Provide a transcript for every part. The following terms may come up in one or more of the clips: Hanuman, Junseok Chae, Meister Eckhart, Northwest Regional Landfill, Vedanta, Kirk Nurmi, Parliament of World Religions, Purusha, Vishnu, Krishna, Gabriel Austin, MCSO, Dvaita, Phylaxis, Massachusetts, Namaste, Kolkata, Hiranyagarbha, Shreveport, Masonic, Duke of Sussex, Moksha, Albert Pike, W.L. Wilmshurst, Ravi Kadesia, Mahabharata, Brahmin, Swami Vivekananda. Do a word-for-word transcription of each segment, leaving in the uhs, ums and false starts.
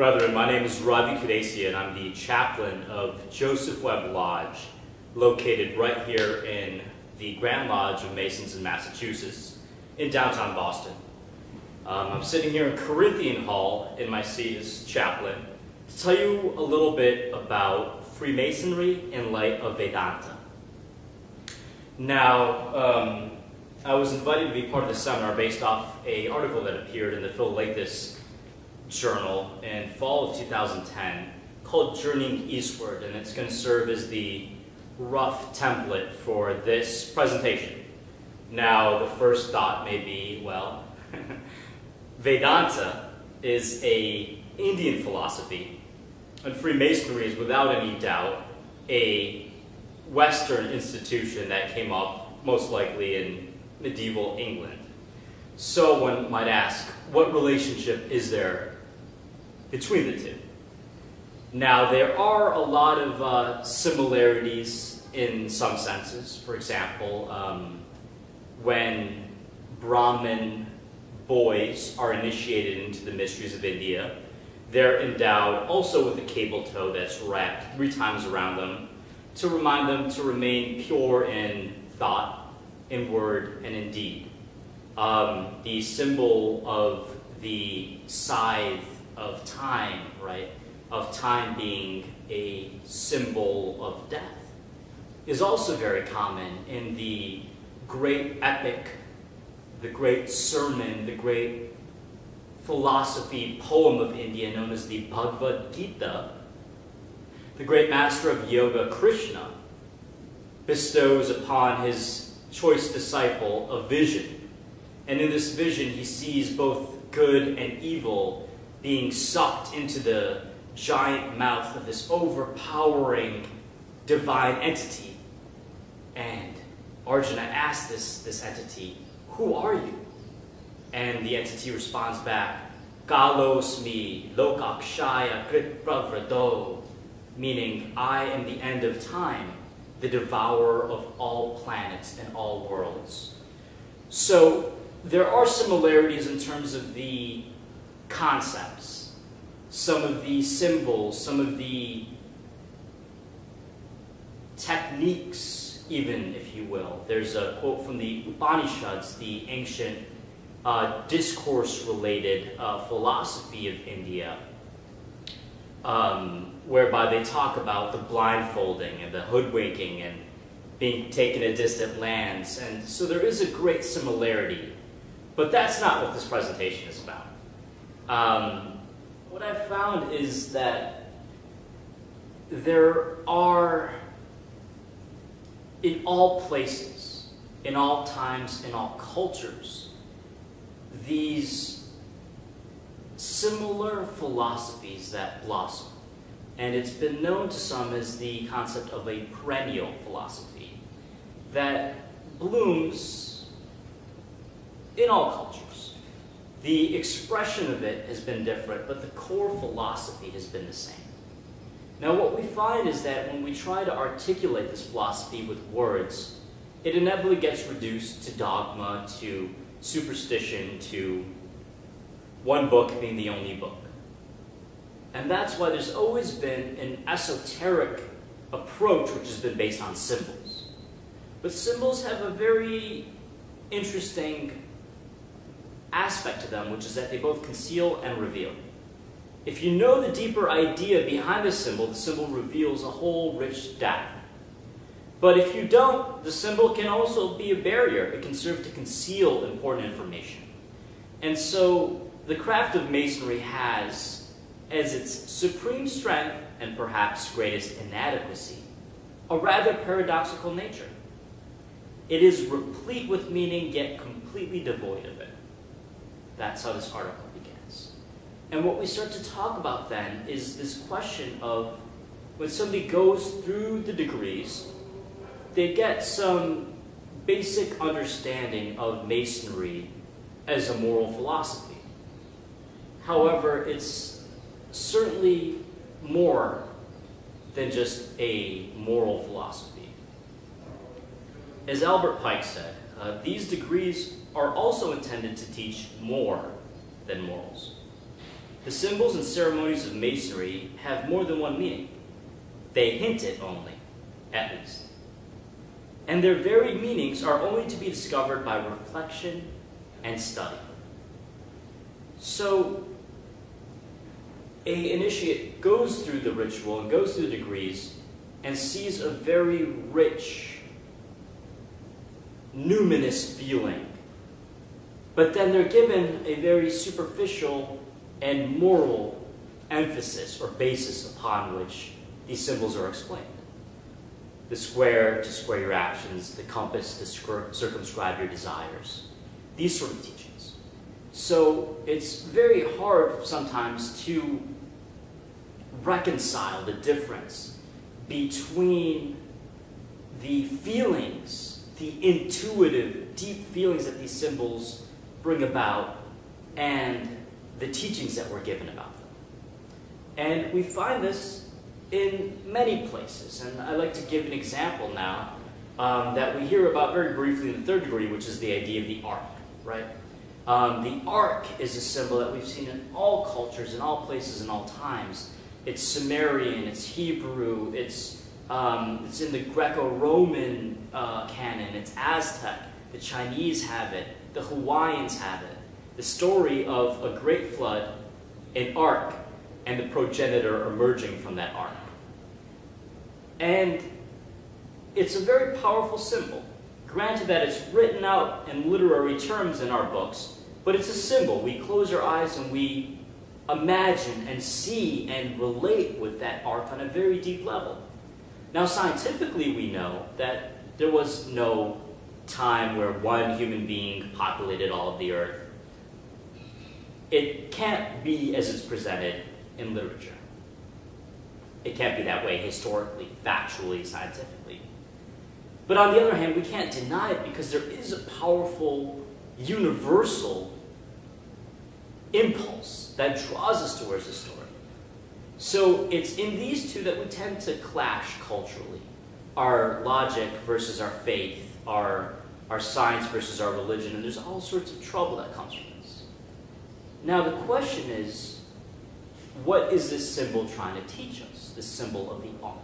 Brethren, my name is Ravi Kadesia, and I'm the chaplain of Joseph Webb Lodge, located right here in the Grand Lodge of Masons in Massachusetts, in downtown Boston. Um, I'm sitting here in Corinthian Hall in my seat as chaplain to tell you a little bit about Freemasonry in light of Vedanta. Now, um, I was invited to be part of the seminar based off an article that appeared in the Phylaxis journal in fall of two thousand ten called Journeying Eastward, and it's going to serve as the rough template for this presentation. Now, the first thought may be, well, Vedanta is an Indian philosophy, and Freemasonry is without any doubt a Western institution that came up most likely in medieval England. So one might ask, what relationship is there between the two? Now, there are a lot of uh, similarities in some senses. For example, um, when Brahmin boys are initiated into the mysteries of India, they're endowed also with a cable toe that's wrapped three times around them to remind them to remain pure in thought, in word, and in deed. Um, the symbol of the scythe of time, right, of time being a symbol of death, is also very common in the great epic, the great sermon, the great philosophy poem of India known as the Bhagavad Gita. The great master of yoga, Krishna, bestows upon his choice disciple a vision. And in this vision, he sees both good and evil being sucked into the giant mouth of this overpowering divine entity. And Arjuna asks this, this entity, "Who are you?" And the entity responds back, "Kalosmi lokakshaya krit pravrado," meaning, "I am the end of time, the devourer of all planets and all worlds." So there are similarities in terms of the concepts, some of the symbols, some of the techniques, even, if you will. There's a quote from the Upanishads, the ancient uh, discourse-related uh, philosophy of India, um, whereby they talk about the blindfolding and the hoodwinking and being taken to distant lands. And so there is a great similarity, but that's not what this presentation is about. Um, what I've found is that there are, in all places, in all times, in all cultures, these similar philosophies that blossom. And it's been known to some as the concept of a perennial philosophy that blooms in all cultures. The expression of it has been different, but the core philosophy has been the same. Now, what we find is that when we try to articulate this philosophy with words, it inevitably gets reduced to dogma, to superstition, to one book being the only book. And that's why there's always been an esoteric approach which has been based on symbols. But symbols have a very interesting aspect to them, which is that they both conceal and reveal. If you know the deeper idea behind the symbol, the symbol reveals a whole rich depth. But if you don't, the symbol can also be a barrier. It can serve to conceal important information. And so the craft of Masonry has, as its supreme strength and perhaps greatest inadequacy, a rather paradoxical nature. It is replete with meaning, yet completely devoid of it. That's how this article begins. And what we start to talk about then is this question of, when somebody goes through the degrees, they get some basic understanding of Masonry as a moral philosophy. However, it's certainly more than just a moral philosophy. As Albert Pike said, uh, these degrees are also intended to teach more than morals. The symbols and ceremonies of masonry have more than one meaning. They hint it only, at least. And their varied meanings are only to be discovered by reflection and study. So, an initiate goes through the ritual and goes through the degrees and sees a very rich, numinous feeling. But then they're given a very superficial and moral emphasis or basis upon which these symbols are explained. The square to square your actions, the compass to circumscribe your desires, these sort of teachings. So it's very hard sometimes to reconcile the difference between the feelings, the intuitive, deep feelings that these symbols bring about, and the teachings that we're given about them. And we find this in many places, and I'd like to give an example now um, that we hear about very briefly in the third degree, which is the idea of the ark, right? Um, the ark is a symbol that we've seen in all cultures, in all places, in all times. It's Sumerian, it's Hebrew, it's, um, it's in the Greco-Roman uh, canon, it's Aztec, the Chinese have it, the Hawaiians have it. The story of a great flood, an ark, and the progenitor emerging from that ark. And it's a very powerful symbol. Granted that it's written out in literary terms in our books, but it's a symbol. We close our eyes and we imagine and see and relate with that ark on a very deep level. Now, scientifically, we know that there was no time where one human being populated all of the earth. It can't be as it's presented in literature. It can't be that way historically, factually, scientifically. But on the other hand, we can't deny it because there is a powerful, universal impulse that draws us towards the story. So it's in these two that we tend to clash culturally. Our logic versus our faith, our, our science versus our religion, and there's all sorts of trouble that comes from it. Now the question is, what is this symbol trying to teach us? The symbol of the ark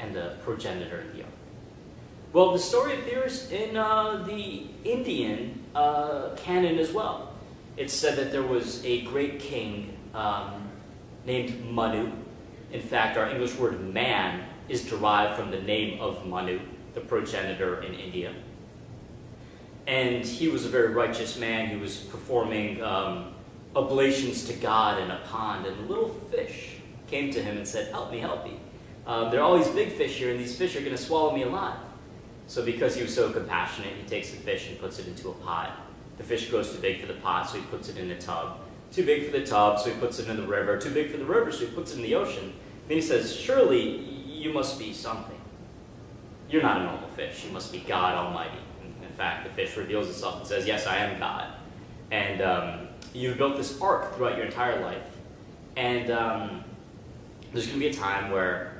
and the progenitor in the ark. Well, the story appears in uh, the Indian uh, canon as well. It's said that there was a great king um, named Manu. In fact, our English word man is derived from the name of Manu, the progenitor in India. And he was a very righteous man. He was performing um, oblations to God in a pond, and a little fish came to him and said, help me, help me. Um, there are all these big fish here, and these fish are going to swallow me alive. So because he was so compassionate, he takes the fish and puts it into a pot. The fish grows too big for the pot, so he puts it in a tub. Too big for the tub, so he puts it in the river. Too big for the river, so he puts it in the ocean. Then he says, surely you must be something. You're not a normal fish. You must be God Almighty. In fact, the fish reveals itself and says, yes, I am God. And um, you've built this ark throughout your entire life, and um, there's going to be a time where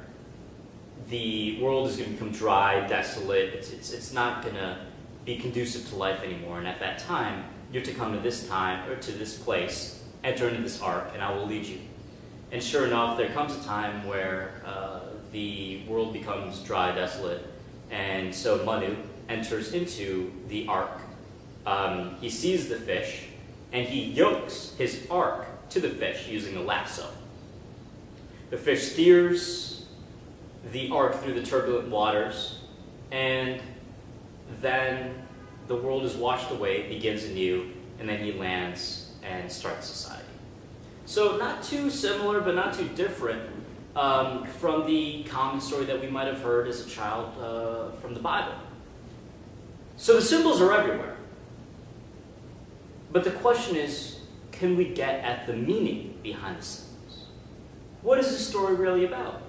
the world is going to become dry, desolate. It's, it's, it's not going to be conducive to life anymore, and at that time, you're to come to this time, or to this place, enter into this ark, and I will lead you. And sure enough, there comes a time where uh, the world becomes dry, desolate, and so Manu enters into the ark. Um, he sees the fish, and he yokes his ark to the fish using a lasso. The fish steers the ark through the turbulent waters, and then the world is washed away, it begins anew, and then he lands and starts society. So not too similar, but not too different um, from the common story that we might have heard as a child uh, from the Bible. So the symbols are everywhere. But the question is, can we get at the meaning behind the symbols? What is this story really about?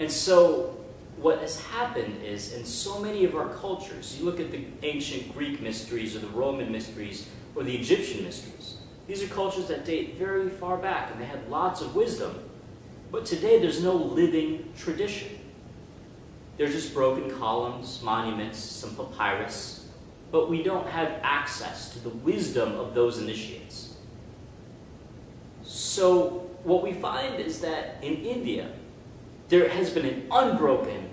And so what has happened is, in so many of our cultures, you look at the ancient Greek mysteries or the Roman mysteries or the Egyptian mysteries. These are cultures that date very far back, and they had lots of wisdom. But today there's no living tradition. They're just broken columns, monuments, some papyrus, but we don't have access to the wisdom of those initiates. So what we find is that in India, there has been an unbroken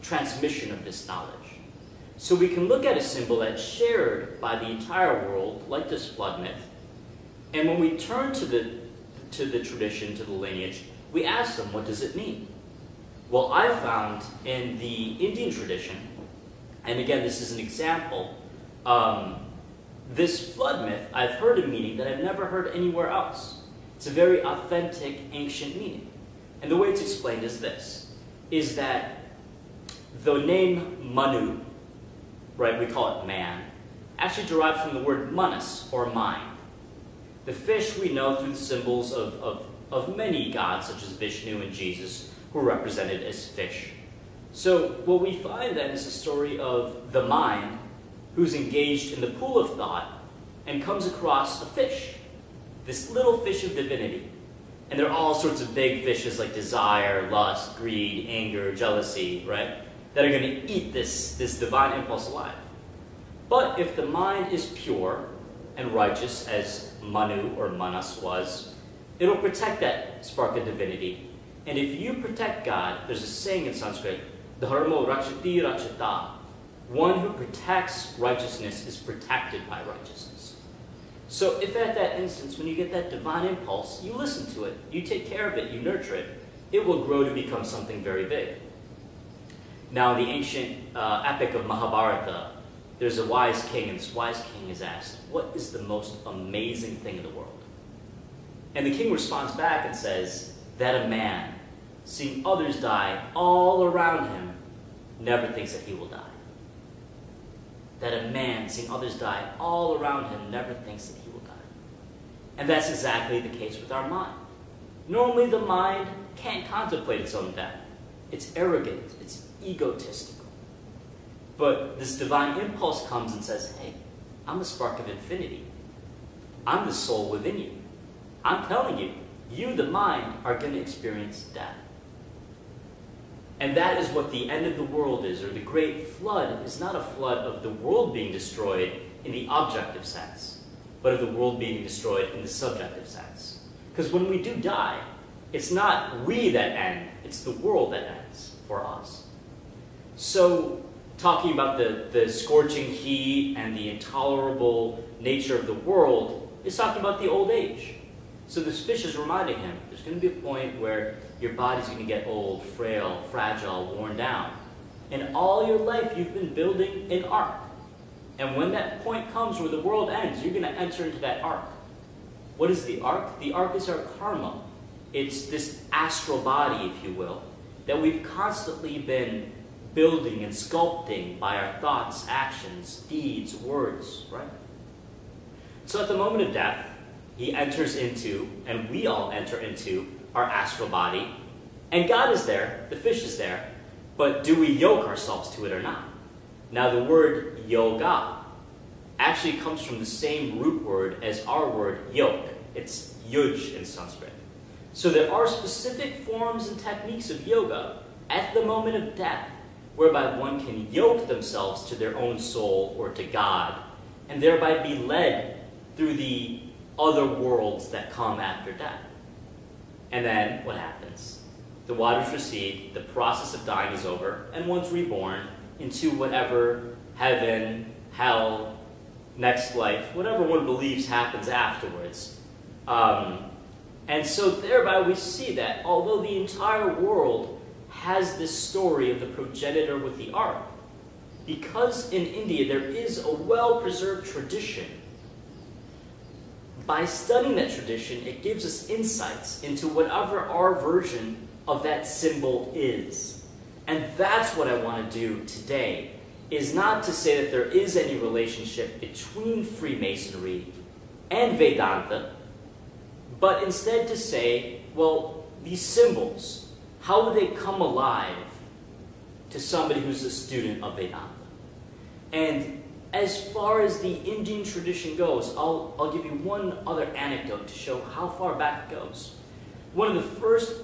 transmission of this knowledge. So we can look at a symbol that's shared by the entire world, like this flood myth, and when we turn to the, to the tradition, to the lineage, we ask them, what does it mean? Well, I found in the Indian tradition, and again, this is an example, um, this flood myth, I've heard a meaning that I've never heard anywhere else. It's a very authentic, ancient meaning. And the way it's explained is this, is that the name Manu, right, we call it man, actually derived from the word manas, or mind. The fish we know through the symbols of, of, of many gods, such as Vishnu and Jesus, who are represented as fish. So what we find then is a story of the mind, who's engaged in the pool of thought, and comes across a fish, this little fish of divinity. And there are all sorts of big fishes like desire, lust, greed, anger, jealousy, right? That are going to eat this, this divine impulse alive. But if the mind is pure and righteous, as Manu or Manas was, it'll protect that spark of divinity. And if you protect God, there's a saying in Sanskrit, Dharmo Rakshati Rakshata, one who protects righteousness is protected by righteousness. So if at that instance, when you get that divine impulse, you listen to it, you take care of it, you nurture it, it will grow to become something very big. Now, in the ancient uh, epic of Mahabharata, there's a wise king, and this wise king is asked, what is the most amazing thing in the world? And the king responds back and says, that a man, seeing others die all around him, never thinks that he will die. That a man, seeing others die all around him, never thinks that he will die. And that's exactly the case with our mind. Normally, the mind can't contemplate its own death. It's arrogant, it's egotistical. But this divine impulse comes and says, hey, I'm the spark of infinity. I'm the soul within you. I'm telling you, you, the mind, are going to experience death. And that is what the end of the world is, or the great flood is not a flood of the world being destroyed in the objective sense, but of the world being destroyed in the subjective sense. Because when we do die, it's not we that end, it's the world that ends for us. So, talking about the, the scorching heat and the intolerable nature of the world, it's talking about the old age. So this fish is reminding him, there's going to be a point where your body's going to get old, frail, fragile, worn down. And all your life you've been building an ark. And when that point comes where the world ends, you're going to enter into that ark. What is the ark? The ark is our karma. It's this astral body, if you will, that we've constantly been building and sculpting by our thoughts, actions, deeds, words, right? So at the moment of death, he enters into, and we all enter into, our astral body, and God is there, the fish is there, but do we yoke ourselves to it or not? Now the word yoga actually comes from the same root word as our word yoke. It's yuj in Sanskrit. So there are specific forms and techniques of yoga at the moment of death whereby one can yoke themselves to their own soul or to God and thereby be led through the other worlds that come after death. And then, what happens? The waters recede, the process of dying is over, and one's reborn into whatever heaven, hell, next life, whatever one believes happens afterwards. Um, and so thereby we see that although the entire world has this story of the progenitor with the ark, because in India there is a well-preserved tradition, by studying that tradition, it gives us insights into whatever our version of that symbol is. And that's what I want to do today, is not to say that there is any relationship between Freemasonry and Vedanta, but instead to say, well, these symbols, how would they come alive to somebody who's a student of Vedanta? And as far as the Indian tradition goes, I'll, I'll give you one other anecdote to show how far back it goes. One of the first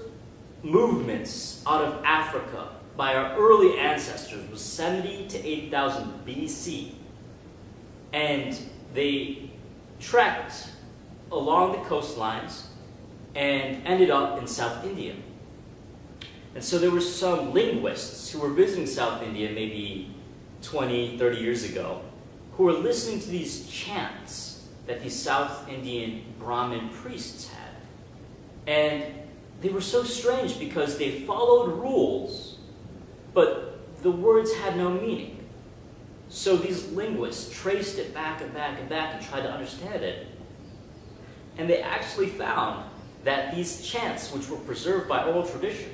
movements out of Africa by our early ancestors was seventy to eight thousand B C. And they trekked along the coastlines and ended up in South India. And so there were some linguists who were visiting South India maybe twenty, thirty years ago, who were listening to these chants that these South Indian Brahmin priests had. And they were so strange because they followed rules, but the words had no meaning. So these linguists traced it back and back and back and tried to understand it. And they actually found that these chants, which were preserved by oral tradition,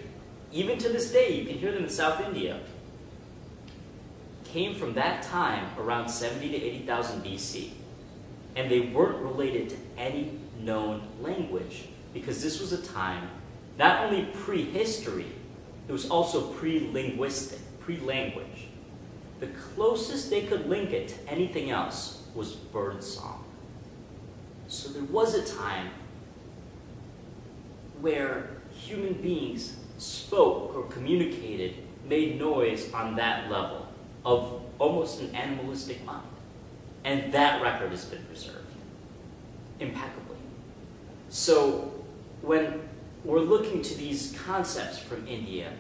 even to this day, you can hear them in South India, came from that time around seventy to eighty thousand B C. And they weren't related to any known language, because this was a time not only pre-history, it was also pre-linguistic, pre-language. The closest they could link it to anything else was birdsong. So there was a time where human beings spoke or communicated, made noise on that level of almost an animalistic mind. And that record has been preserved impeccably. So when we're looking to these concepts from India,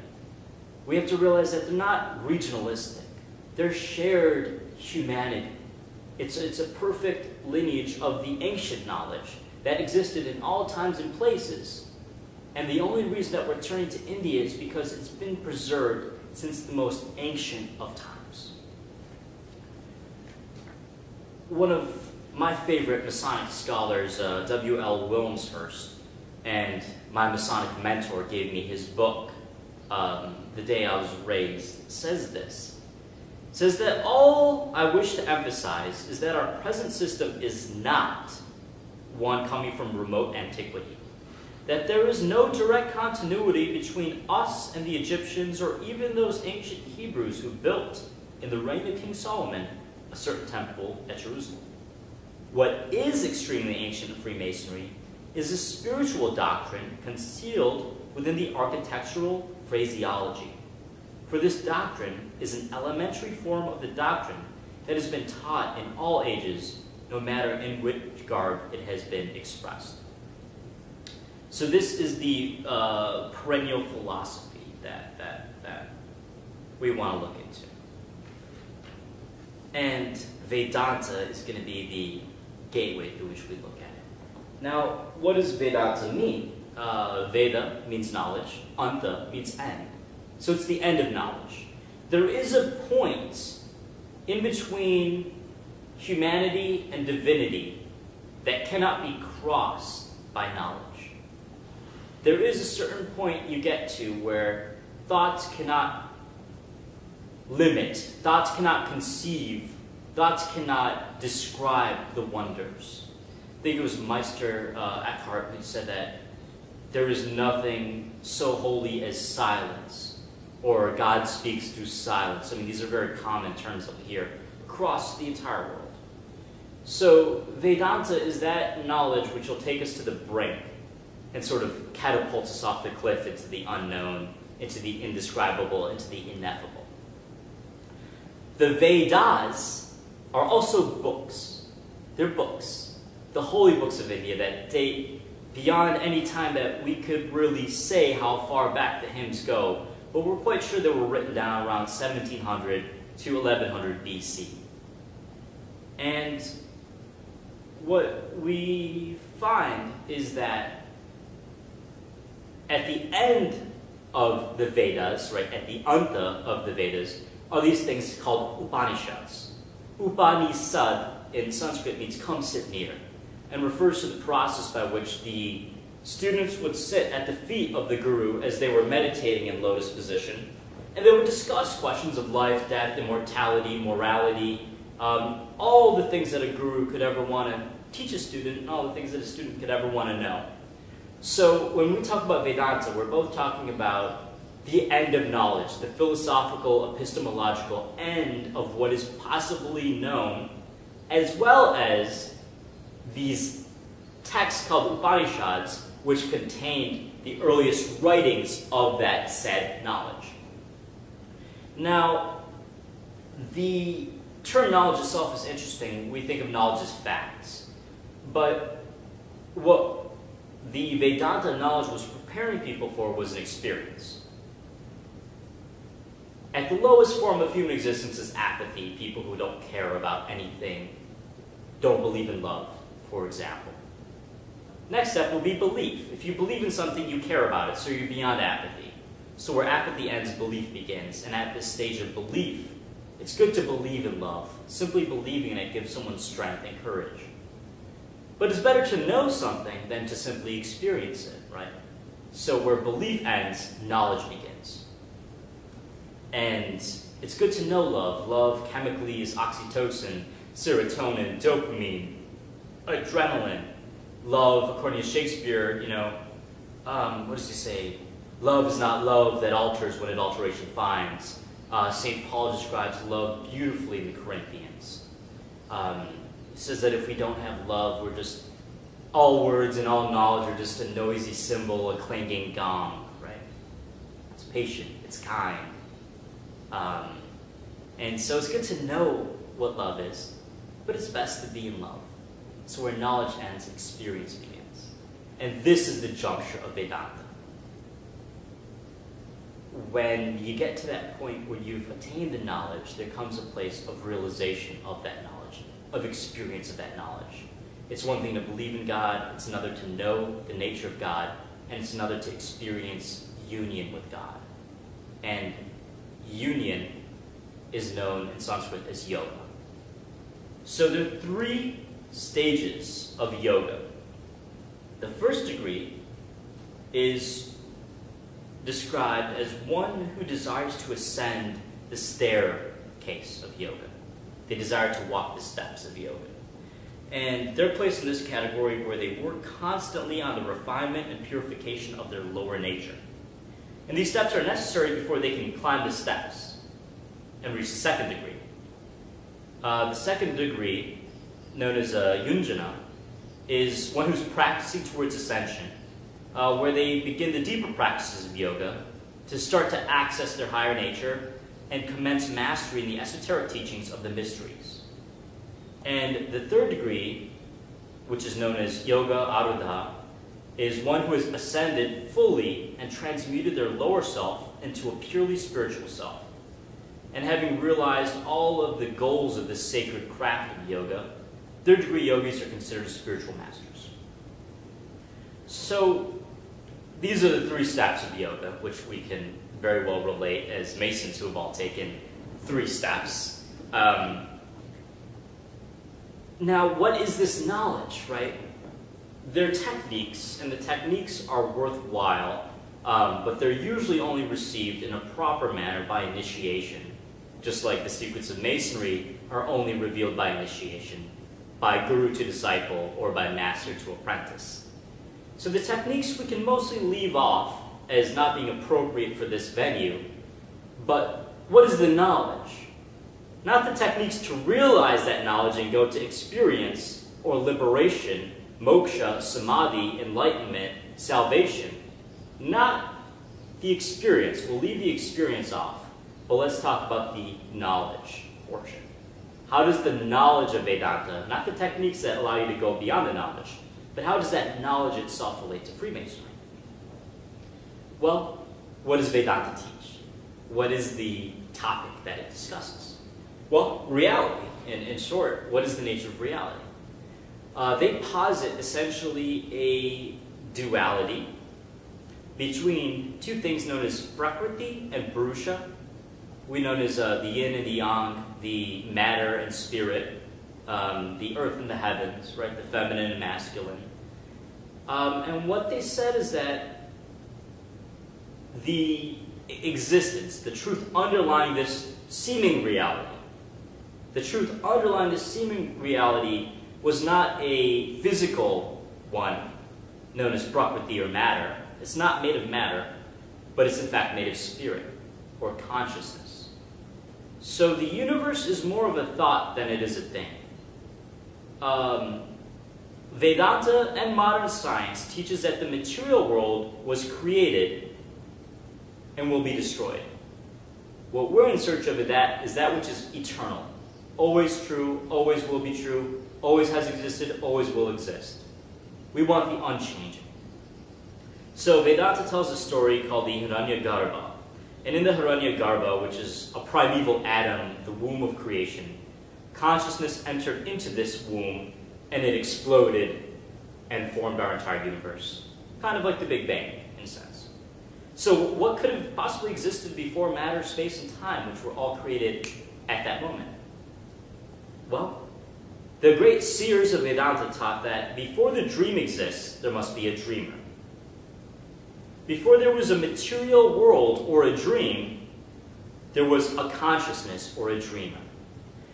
we have to realize that they're not regionalistic. They're shared humanity. It's, it's a perfect lineage of the ancient knowledge that existed in all times and places. And the only reason that we're turning to India is because it's been preserved since the most ancient of times. One of my favorite Masonic scholars, uh, W L Wilmshurst, and my Masonic mentor gave me his book, um, The Day I Was Raised, says this. It says that all I wish to emphasize is that our present system is not one coming from remote antiquity. That there is no direct continuity between us and the Egyptians or even those ancient Hebrews who built, in the reign of King Solomon, a certain temple at Jerusalem. What is extremely ancient in Freemasonry is a spiritual doctrine concealed within the architectural phraseology. For this doctrine is an elementary form of the doctrine that has been taught in all ages, no matter in which garb it has been expressed. So this is the uh, perennial philosophy that, that, that we want to look into. And Vedanta is going to be the gateway through which we look at it. Now, what does Vedanta mean? Uh, Veda means knowledge. Anta means end. So it's the end of knowledge. There is a point in between humanity and divinity that cannot be crossed by knowledge. There is a certain point you get to where thoughts cannot limit, thoughts cannot conceive, thoughts cannot describe the wonders. I think it was Meister uh, Eckhart who said that there is nothing so holy as silence, or God speaks through silence. I mean, these are very common terms up here across the entire world. So Vedanta is that knowledge which will take us to the brink and sort of catapults us off the cliff into the unknown, into the indescribable, into the ineffable. The Vedas are also books. They're books. The holy books of India that date beyond any time that we could really say how far back the hymns go, but we're quite sure they were written down around seventeen hundred to eleven hundred B C. And what we find is that at the end of the Vedas, right, at the Anta of the Vedas, are these things called Upanishads. Upanishad in Sanskrit means come sit near, and refers to the process by which the students would sit at the feet of the Guru as they were meditating in lotus position, and they would discuss questions of life, death, immortality, morality, um, all the things that a Guru could ever want to teach a student, and all the things that a student could ever want to know. So when we talk about Vedanta, we're both talking about the end of knowledge, the philosophical, epistemological end of what is possibly known, as well as these texts called Upanishads, which contained the earliest writings of that said knowledge. Now, the term knowledge itself is interesting. We think of knowledge as facts, but what the Vedanta knowledge was preparing people for was an experience. At the lowest form of human existence is apathy, people who don't care about anything, don't believe in love, for example. Next step will be belief. If you believe in something, you care about it, so you're beyond apathy. So where apathy ends, belief begins, and at this stage of belief, it's good to believe in love. Simply believing in it gives someone strength and courage. But it's better to know something than to simply experience it, right? So where belief ends, knowledge begins. And it's good to know love. Love chemically is oxytocin, serotonin, dopamine, adrenaline. Love, according to Shakespeare, you know, um, what does he say? Love is not love that alters when it alteration finds. Uh, Saint Paul describes love beautifully in the Corinthians. Um, he says that if we don't have love, we're just, all words and all knowledge are just a noisy cymbal, a clanging gong, right? It's patient, it's kind. Um, and so it's good to know what love is, but it's best to be in love. So where knowledge ends, experience begins. And this is the juncture of Vedanta. When you get to that point where you've attained the knowledge, there comes a place of realization of that knowledge, of experience of that knowledge. It's one thing to believe in God, it's another to know the nature of God, and it's another to experience union with God. And union is known in Sanskrit as yoga. So there are three stages of yoga. The first degree is described as one who desires to ascend the staircase of yoga. They desire to walk the steps of yoga. And they're placed in this category where they work constantly on the refinement and purification of their lower nature. And these steps are necessary before they can climb the steps and reach the second degree. Uh, the second degree, known as a yunjana, is one who's practicing towards ascension, Uh, where they begin the deeper practices of yoga to start to access their higher nature and commence mastering the esoteric teachings of the mysteries. And the third degree, which is known as yoga aruddha, is one who has ascended fully and transmuted their lower self into a purely spiritual self. And having realized all of the goals of this sacred craft of yoga, third degree yogis are considered spiritual masters. So, these are the three steps of yoga, which we can very well relate as Masons who have all taken three steps. Um, now, what is this knowledge, right? They're techniques, and the techniques are worthwhile, um, but they're usually only received in a proper manner by initiation, just like the secrets of Masonry are only revealed by initiation, by guru to disciple, or by master to apprentice. So the techniques we can mostly leave off as not being appropriate for this venue, but what is the knowledge? Not the techniques to realize that knowledge and go to experience or liberation, moksha, samadhi, enlightenment, salvation. Not the experience. We'll leave the experience off, but let's talk about the knowledge portion. How does the knowledge of Vedanta, not the techniques that allow you to go beyond the knowledge, but how does that knowledge itself relate to Freemasonry? Well, what does Vedanta teach? What is the topic that it discusses? Well, reality, in, in short, what is the nature of reality? Uh, they posit essentially a duality between two things known as Prakriti and Purusha. We know as uh, the yin and the yang, the matter and spirit, Um, the earth and the heavens, right? The feminine and masculine. Um, and what they said is that the existence, the truth underlying this seeming reality, the truth underlying this seeming reality was not a physical one, known as prakriti or matter. It's not made of matter, but it's in fact made of spirit or consciousness. So the universe is more of a thought than it is a thing. Um, Vedanta and modern science teaches that the material world was created and will be destroyed. What we're in search of that is that which is eternal, always true, always will be true, always has existed, always will exist. We want the unchanging. So Vedanta tells a story called the Hiranyagarbha. And in the Hiranyagarbha, which is a primeval atom, the womb of creation, consciousness entered into this womb and it exploded and formed our entire universe. Kind of like the Big Bang, in a sense. So what could have possibly existed before matter, space, and time, which were all created at that moment? Well, the great seers of Vedanta taught that before the dream exists, there must be a dreamer. Before there was a material world or a dream, there was a consciousness or a dreamer.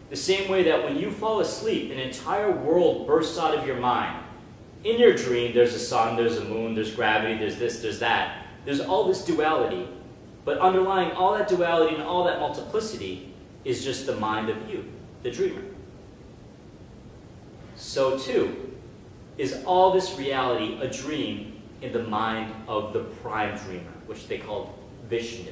The same way that when you fall asleep, an entire world bursts out of your mind. In your dream, there's a sun, there's a moon, there's gravity, there's this, there's that. There's all this duality, but underlying all that duality and all that multiplicity is just the mind of you, the dreamer. So too, is all this reality a dream in the mind of the prime dreamer, which they called Vishnu.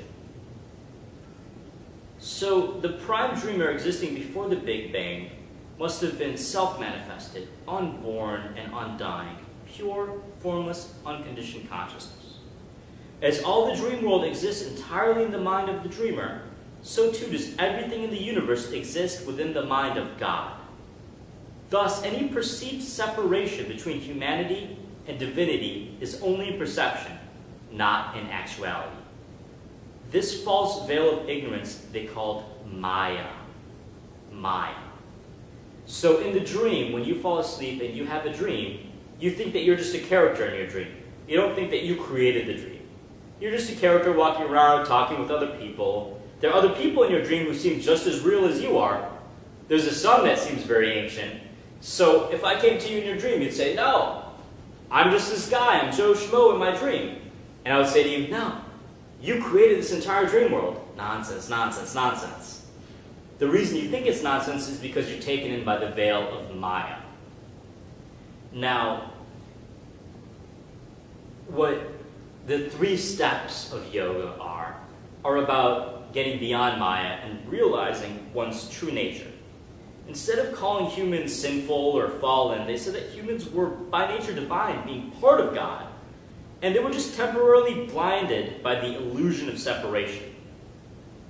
So the prime dreamer existing before the Big Bang must have been self-manifested, unborn and undying, pure, formless, unconditioned consciousness. As all the dream world exists entirely in the mind of the dreamer, so too does everything in the universe exist within the mind of God. Thus, any perceived separation between humanity and divinity is only in perception, not in actuality. This false veil of ignorance they called Maya. Maya. So in the dream, when you fall asleep and you have a dream, you think that you're just a character in your dream. You don't think that you created the dream. You're just a character walking around, talking with other people. There are other people in your dream who seem just as real as you are. There's a sun that seems very ancient. So if I came to you in your dream, you'd say, no, I'm just this guy, I'm Joe Schmo in my dream. And I would say to him, no, you created this entire dream world. Nonsense, nonsense, nonsense. The reason you think it's nonsense is because you're taken in by the veil of Maya. Now, what the three steps of yoga are, are about getting beyond Maya and realizing one's true nature. Instead of calling humans sinful or fallen, they said that humans were by nature divine, being part of God, and they were just temporarily blinded by the illusion of separation.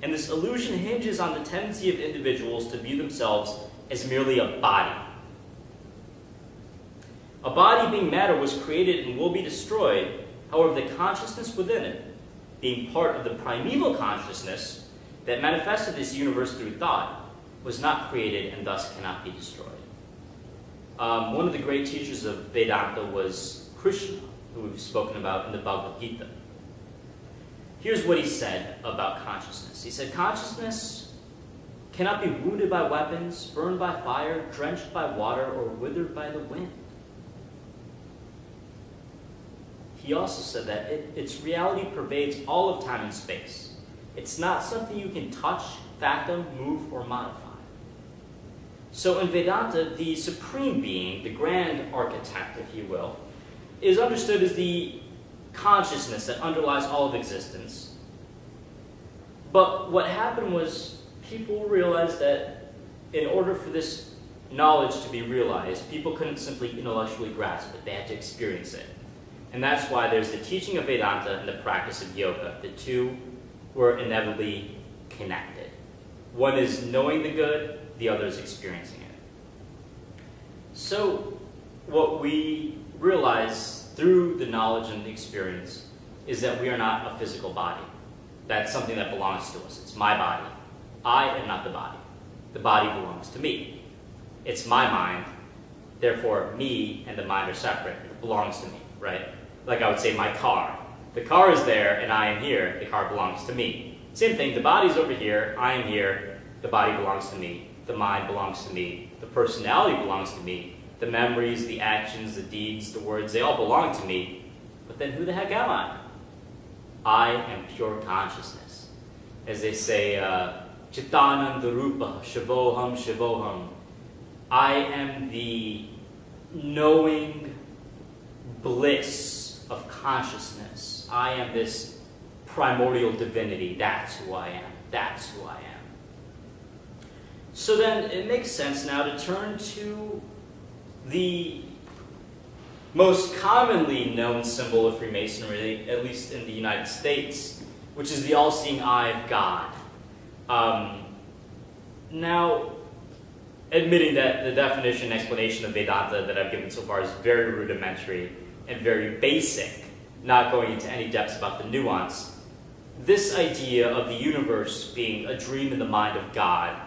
And this illusion hinges on the tendency of individuals to view themselves as merely a body. A body being matter was created and will be destroyed, however the consciousness within it, being part of the primeval consciousness that manifested this universe through thought, was not created and thus cannot be destroyed. Um, one of the great teachers of Vedanta was Krishna, who we've spoken about in the Bhagavad Gita. Here's what he said about consciousness. He said, consciousness cannot be wounded by weapons, burned by fire, drenched by water, or withered by the wind. He also said that it, its reality pervades all of time and space. It's not something you can touch, fathom, move, or modify. So in Vedanta, the Supreme Being, the Grand Architect, if you will, is understood as the consciousness that underlies all of existence. But what happened was people realized that in order for this knowledge to be realized, people couldn't simply intellectually grasp it. They had to experience it. And that's why there's the teaching of Vedanta and the practice of yoga. The two were inevitably connected. One is knowing the good, the other is experiencing it. So what we realize through the knowledge and the experience is that we are not a physical body. That's something that belongs to us. It's my body. I am not the body. The body belongs to me. It's my mind. Therefore, me and the mind are separate. It belongs to me, right? Like I would say my car. The car is there and I am here. The car belongs to me. Same thing, the body's over here, I am here, the body belongs to me, the mind belongs to me, the personality belongs to me, the memories, the actions, the deeds, the words, they all belong to me, but then who the heck am I? I am pure consciousness. As they say, uh, Chittananda Rupa, Shivoham, Shivoham, I am the knowing bliss of consciousness. I am this primordial divinity, that's who I am, that's who I am. So then it makes sense now to turn to the most commonly known symbol of Freemasonry, at least in the United States, which is the all-seeing eye of God. Um, now, admitting that the definition and explanation of Vedanta that I've given so far is very rudimentary and very basic, not going into any depths about the nuance, this idea of the universe being a dream in the mind of God,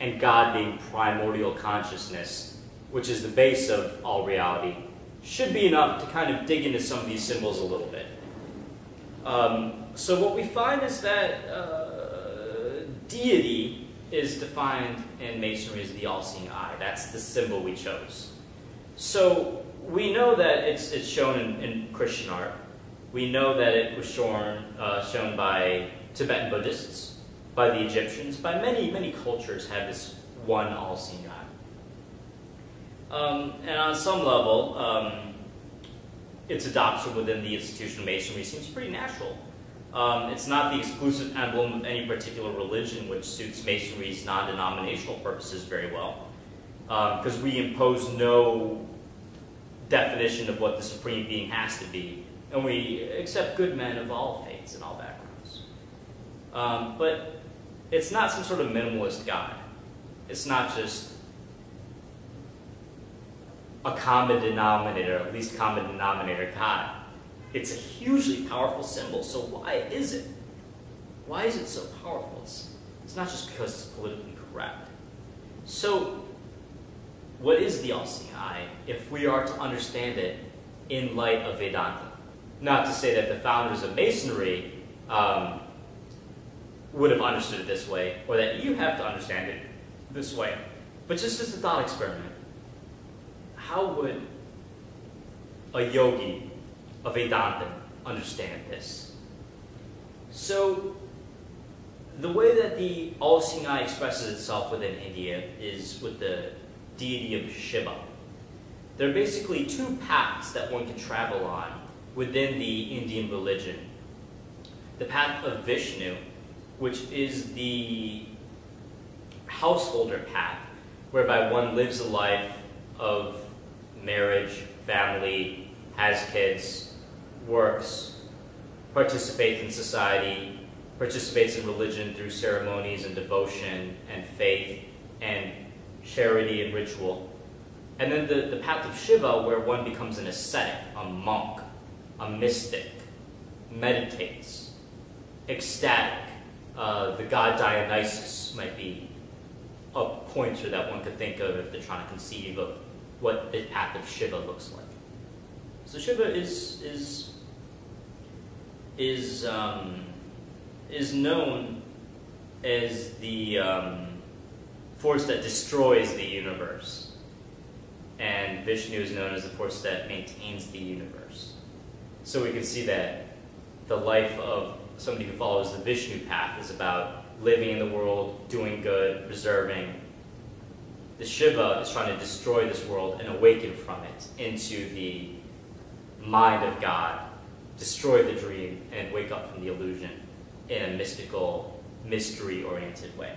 and God being primordial consciousness, which is the base of all reality, should be enough to kind of dig into some of these symbols a little bit. Um, so what we find is that uh, deity is defined in Masonry as the all-seeing eye. That's the symbol we chose. So we know that it's, it's shown in, in Christian art. We know that it was shown, uh, shown by Tibetan Buddhists, by the Egyptians, by many, many cultures have this one all-seeing eye. Um, and on some level, um, its adoption within the institution of Masonry seems pretty natural. Um, it's not the exclusive emblem of any particular religion, which suits Masonry's non-denominational purposes very well, because um, we impose no definition of what the supreme being has to be, and we accept good men of all faiths and all backgrounds. Um, but it's not some sort of minimalist God. It's not just a common denominator, at least common denominator God. It's a hugely powerful symbol, so why is it? Why is it so powerful? It's, it's not just because it's politically correct. So, what is the all-seeing eye if we are to understand it in light of Vedanta? Not to say that the founders of Masonry um, would have understood it this way, or that you have to understand it this way, but just as a thought experiment, how would a yogi, a Vedanta, understand this? So, the way that the all-seeing eye expresses itself within India is with the deity of Shiva. There are basically two paths that one can travel on within the Indian religion. The path of Vishnu, which is the householder path, whereby one lives a life of marriage, family, has kids, works, participates in society, participates in religion through ceremonies and devotion and faith and charity and ritual. And then the, the path of Shiva, where one becomes an ascetic, a monk, a mystic, meditates, ecstatic. Uh, the god Dionysus might be a pointer that one could think of if they're trying to conceive of what the path of Shiva looks like. So Shiva is is is um, is known as the um, force that destroys the universe, and Vishnu is known as the force that maintains the universe. So we can see that the life of somebody who follows the Vishnu path is about living in the world, doing good, preserving. The Shiva is trying to destroy this world and awaken from it into the mind of God, destroy the dream, and wake up from the illusion in a mystical, mystery-oriented way.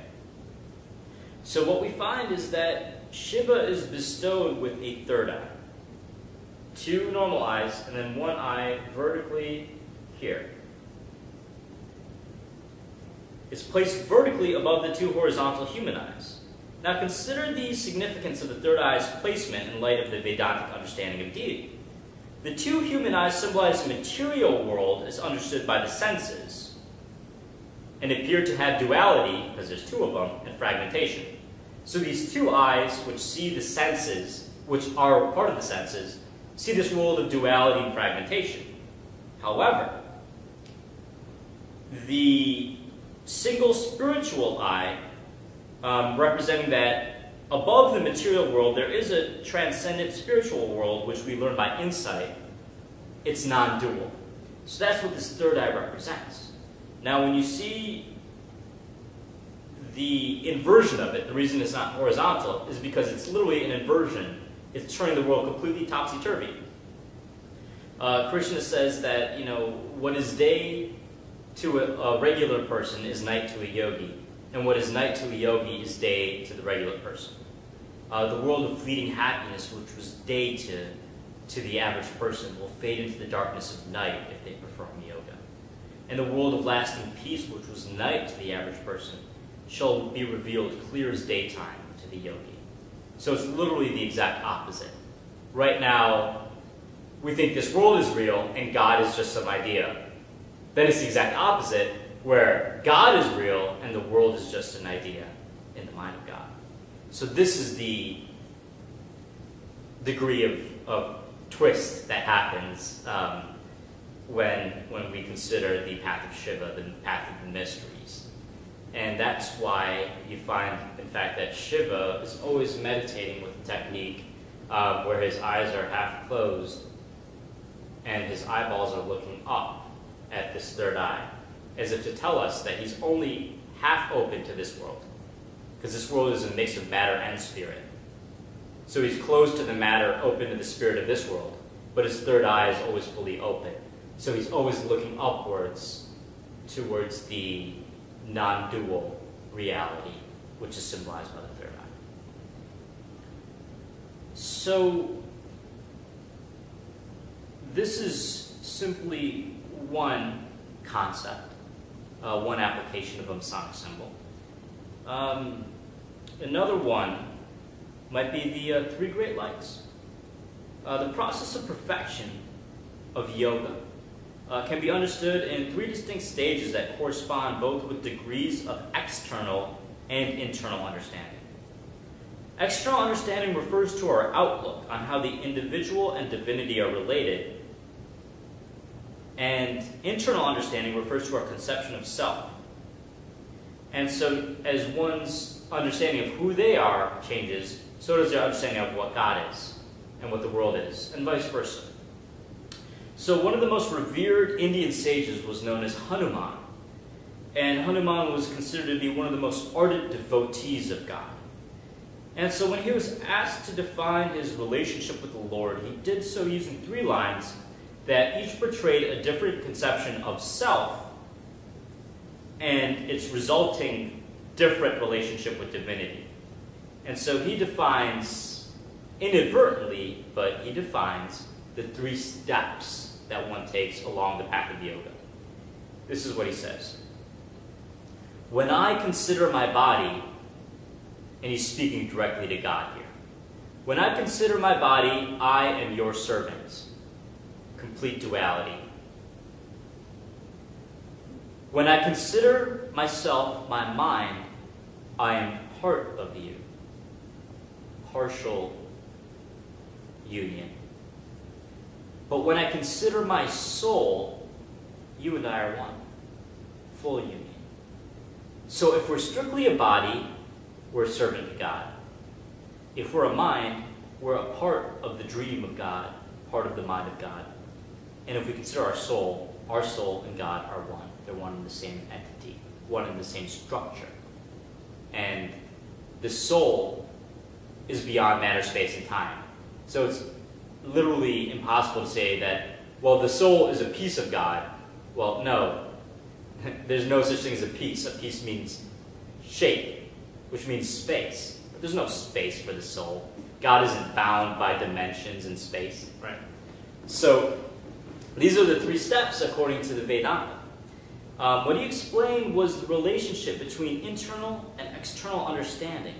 So what we find is that Shiva is bestowed with a third eye. Two normal eyes, and then one eye vertically here. It's placed vertically above the two horizontal human eyes. Now consider the significance of the third eye's placement in light of the Vedantic understanding of deity. The two human eyes symbolize the material world as understood by the senses, and appear to have duality, because there's two of them, and fragmentation. So these two eyes, which see the senses, which are part of the senses, see this world of duality and fragmentation. However, the single spiritual eye, um, representing that above the material world, there is a transcendent spiritual world, which we learn by insight. It's non-dual. So that's what this third eye represents. Now, when you see the inversion of it, the reason it's not horizontal is because it's literally an inversion. It's turning the world completely topsy-turvy. Uh, Krishna says that, you know, what is day to a, a regular person is night to a yogi, and what is night to a yogi is day to the regular person. Uh, the world of fleeting happiness, which was day to, to the average person will fade into the darkness of night if they perform yoga. And the world of lasting peace, which was night to the average person, shall be revealed clear as daytime to the yogi. So it's literally the exact opposite. Right now, we think this world is real and God is just some idea. Then it's the exact opposite, where God is real and the world is just an idea in the mind of God. So this is the degree of, of twist that happens um, when, when we consider the path of Shiva, the path of the mysteries. And that's why you find, in fact, that Shiva is always meditating with a technique uh, where his eyes are half closed and his eyeballs are looking up at this third eye, as if to tell us that he's only half open to this world, because this world is a mix of matter and spirit. So he's closed to the matter, open to the spirit of this world, but his third eye is always fully open. So he's always looking upwards towards the non-dual reality, which is symbolized by the third eye. So this is simply one concept, uh, one application of Amsonic symbol. Um, another one might be the uh, three great lights. Uh, the process of perfection of yoga uh, can be understood in three distinct stages that correspond both with degrees of external and internal understanding. External understanding refers to our outlook on how the individual and divinity are related, and internal understanding refers to our conception of self. And so as one's understanding of who they are changes, so does their understanding of what God is and what the world is, and vice versa. So one of the most revered Indian sages was known as Hanuman. And Hanuman was considered to be one of the most ardent devotees of God. And so when he was asked to define his relationship with the Lord, he did so using three lines that each portrayed a different conception of self and its resulting different relationship with divinity. And so he defines, inadvertently, but he defines the three steps that one takes along the path of yoga. This is what he says. When I consider my body, and he's speaking directly to God here. When I consider my body, I am your servant. Complete duality. When I consider myself, my mind, I am part of you. Partial union. But when I consider my soul, you and I are one. Full union. So if we're strictly a body, we're a servant to God. If we're a mind, we're a part of the dream of God, part of the mind of God. And if we consider our soul, our soul and God are one. They're one and the same entity, one and the same structure. And the soul is beyond matter, space, and time. So it's literally impossible to say that, well, the soul is a piece of God. Well, no. There's no such thing as a piece. A piece means shape, which means space. But there's no space for the soul. God isn't bound by dimensions and space. Right. So these are the three steps according to the Vedanta. Um, what he explained was the relationship between internal and external understanding.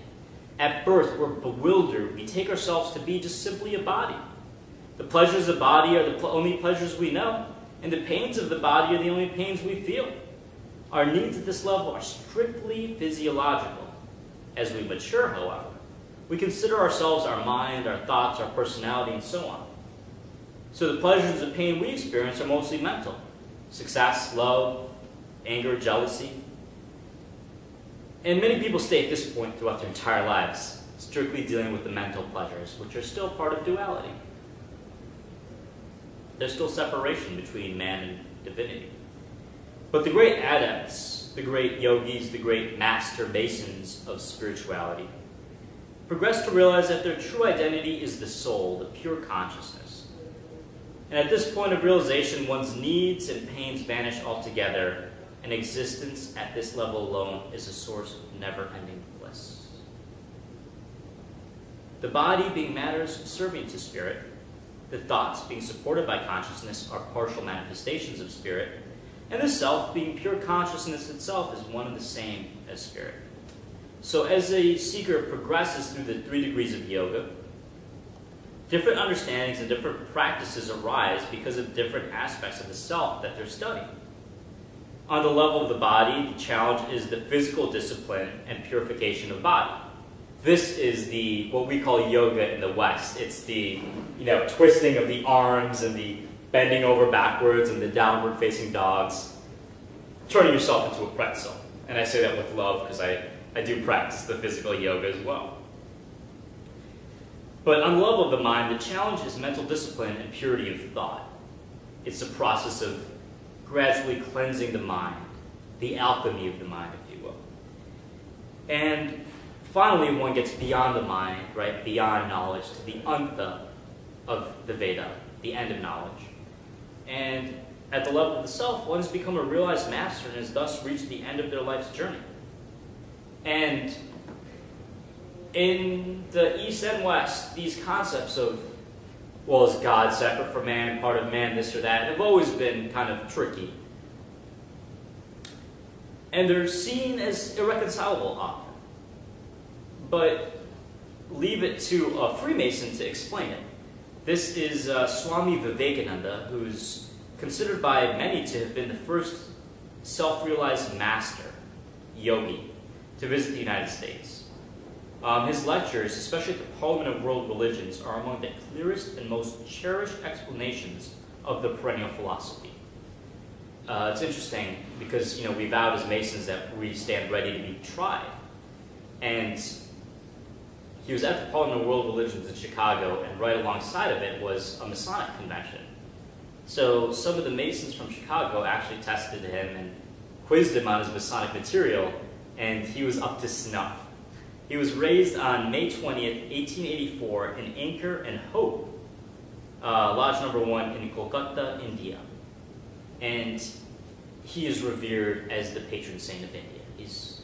At birth, we're bewildered. We take ourselves to be just simply a body. The pleasures of the body are the pl- only pleasures we know, and the pains of the body are the only pains we feel. Our needs at this level are strictly physiological. As we mature, however, we consider ourselves our mind, our thoughts, our personality, and so on. So the pleasures and pain we experience are mostly mental. Success, love, anger, jealousy. And many people stay at this point throughout their entire lives, strictly dealing with the mental pleasures, which are still part of duality. There's still separation between man and divinity. But the great adepts, the great yogis, the great master masons of spirituality, progress to realize that their true identity is the soul, the pure consciousness. And at this point of realization, one's needs and pains vanish altogether. And existence at this level alone is a source of never-ending bliss. The body being matter is subservient to spirit, The thoughts being supported by consciousness are partial manifestations of spirit, and the self being pure consciousness itself is one and the same as spirit. So as a seeker progresses through the three degrees of yoga, different understandings and different practices arise because of different aspects of the self that they're studying. On the level of the body, the challenge is the physical discipline and purification of body. This is the what we call yoga in the West. It's the you know twisting of the arms and the bending over backwards and the downward facing dogs, turning yourself into a pretzel. And I say that with love because I, I do practice the physical yoga as well. But on the level of the mind, the challenge is mental discipline and purity of thought. It's the process of gradually cleansing the mind, the alchemy of the mind, if you will. And finally, one gets beyond the mind, right, beyond knowledge, to the anta of the Veda, the end of knowledge. And at the level of the self, one has become a realized master and has thus reached the end of their life's journey. And in the East and West, these concepts of, well, is God separate from man, part of man, this or that, have always been kind of tricky. And they're seen as irreconcilable often. But leave it to a Freemason to explain it. This is uh, Swami Vivekananda, who's considered by many to have been the first self-realized master, yogi, to visit the United States. Um, his lectures, especially at the Parliament of World Religions, are among the clearest and most cherished explanations of the perennial philosophy. Uh, it's interesting because you know we vowed as Masons that we stand ready to be tried. And he was at the Parliament of World Religions in Chicago, and right alongside of it was a Masonic convention. So some of the Masons from Chicago actually tested him and quizzed him on his Masonic material, and he was up to snuff. He was raised on May twentieth, eighteen eighty-four, in Anchor and Hope uh, Lodge number one in Kolkata, India. And he is revered as the patron saint of India. His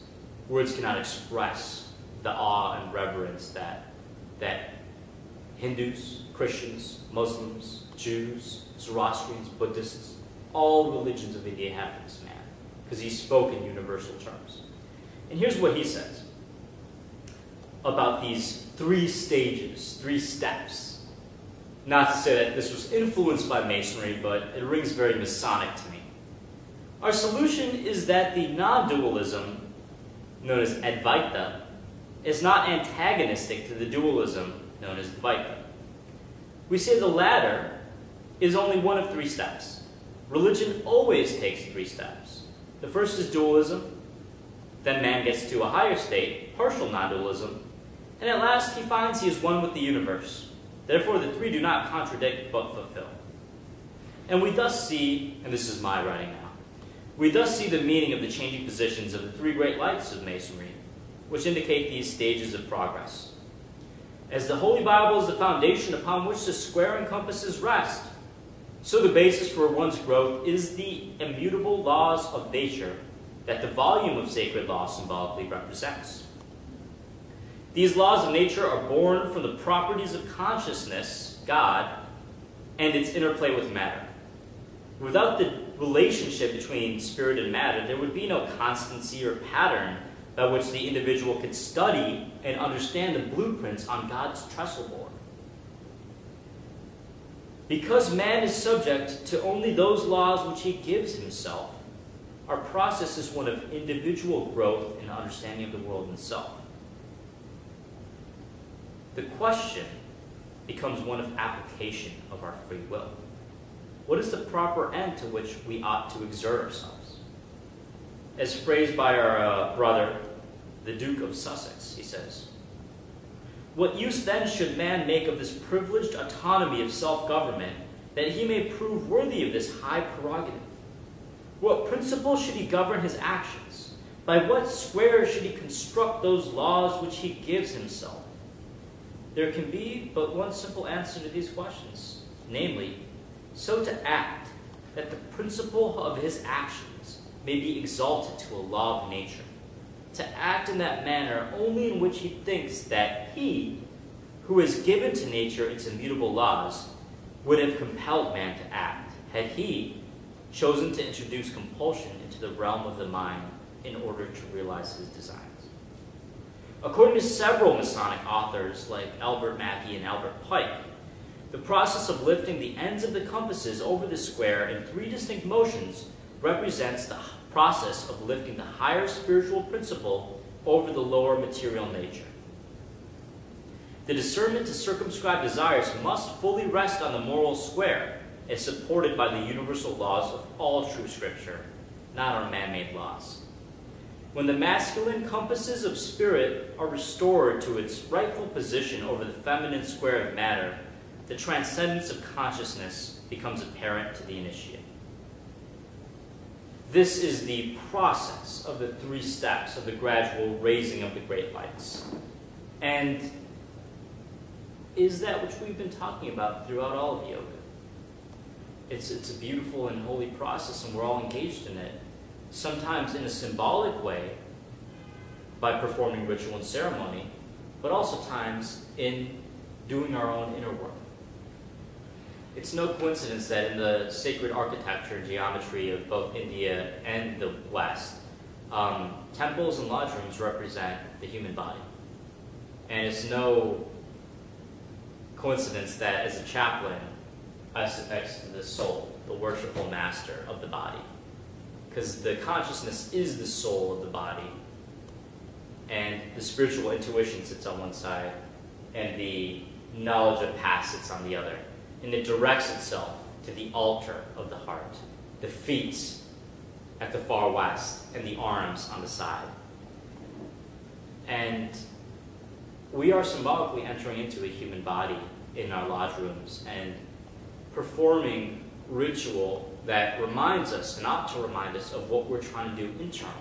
words cannot express the awe and reverence that, that Hindus, Christians, Muslims, Jews, Zoroastrians, Buddhists, all religions of India have for this man, because he spoke in universal terms. And here's what he says about these three stages, three steps. Not to say that this was influenced by Masonry, but it rings very Masonic to me. Our solution is that the non-dualism, known as Advaita, is not antagonistic to the dualism, known as Dvaita. We say the latter is only one of three steps. Religion always takes three steps. The first is dualism, then man gets to a higher state, partial non-dualism, and at last he finds he is one with the universe. Therefore, the three do not contradict but fulfill. And we thus see, and this is my writing now, we thus see the meaning of the changing positions of the three great lights of Masonry, which indicate these stages of progress. As the Holy Bible is the foundation upon which the square encompasses rest, so the basis for one's growth is the immutable laws of nature that the volume of sacred law symbolically represents. These laws of nature are born from the properties of consciousness, God, and its interplay with matter. Without the relationship between spirit and matter, there would be no constancy or pattern by which the individual could study and understand the blueprints on God's trestle board. Because man is subject to only those laws which he gives himself, our process is one of individual growth and understanding of the world and self. The question becomes one of application of our free will. What is the proper end to which we ought to exert ourselves? As phrased by our uh, brother, the Duke of Sussex, he says, "What use then should man make of this privileged autonomy of self-government that he may prove worthy of this high prerogative? What principle should he govern his actions? By what square should he construct those laws which he gives himself? There can be but one simple answer to these questions, namely, so to act that the principle of his actions may be exalted to a law of nature, to act in that manner only in which he thinks that he, who has given to nature its immutable laws, would have compelled man to act had he chosen to introduce compulsion into the realm of the mind in order to realize his designs. According to several Masonic authors like Albert Mackey and Albert Pike, the process of lifting the ends of the compasses over the square in three distinct motions represents the process of lifting the higher spiritual principle over the lower material nature. The discernment to circumscribe desires must fully rest on the moral square as supported by the universal laws of all true scripture, not on man-made laws. When the masculine compasses of spirit are restored to its rightful position over the feminine square of matter, the transcendence of consciousness becomes apparent to the initiate. This is the process of the three steps of the gradual raising of the great lights, and is that which we've been talking about throughout all of yoga. It's, it's a beautiful and holy process, and we're all engaged in it, sometimes in a symbolic way by performing ritual and ceremony, but also times in doing our own inner work. It's no coincidence that in the sacred architecture and geometry of both India and the West, um, temples and lodge rooms represent the human body. And it's no coincidence that as a chaplain, I suspect the soul, the worshipful master of the body, because the consciousness is the soul of the body, and the spiritual intuition sits on one side, and the knowledge of past sits on the other, and it directs itself to the altar of the heart, the feet at the far west, and the arms on the side. And we are symbolically entering into a human body in our lodge rooms and performing ritual that reminds us and ought to remind us of what we're trying to do internally.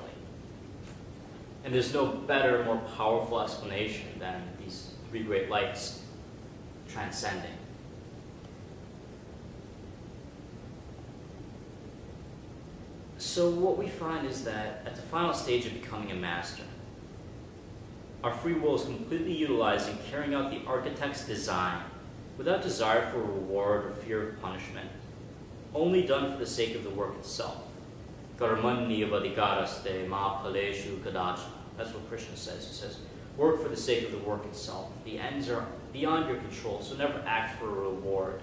And there's no better, more powerful explanation than these three great lights transcending. So what we find is that at the final stage of becoming a master, our free will is completely utilized in carrying out the architect's design without desire for reward or fear of punishment, only done for the sake of the work itself. Karmani vadikaraste ma phaleshu kadacha. That's what Krishna says. He says, work for the sake of the work itself. The ends are beyond your control, so never act for a reward.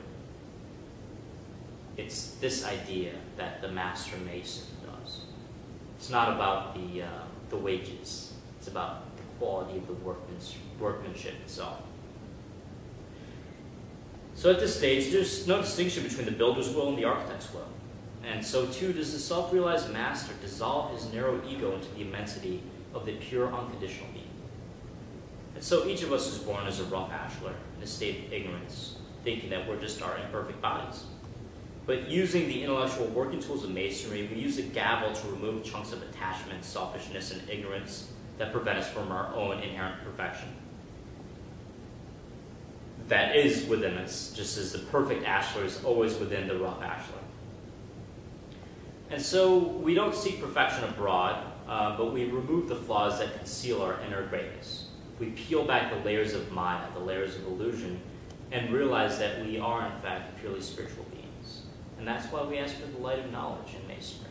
It's this idea that the master mason does. It's not about the, uh, the wages. It's about the quality of the workmanship itself. So at this stage, there's no distinction between the builder's will and the architect's will. And so too does the self-realized master dissolve his narrow ego into the immensity of the pure unconditional being. And so each of us is born as a rough ashlar in a state of ignorance, thinking that we're just our imperfect bodies. But using the intellectual working tools of masonry, we use a gavel to remove chunks of attachment, selfishness, and ignorance that prevent us from our own inherent perfection. That is within us, just as the perfect ashlar is always within the rough ashlar. And so we don't seek perfection abroad, uh, but we remove the flaws that conceal our inner greatness. We peel back the layers of Maya, the layers of illusion, and realize that we are, in fact, purely spiritual beings. And that's why we ask for the light of knowledge in masonry,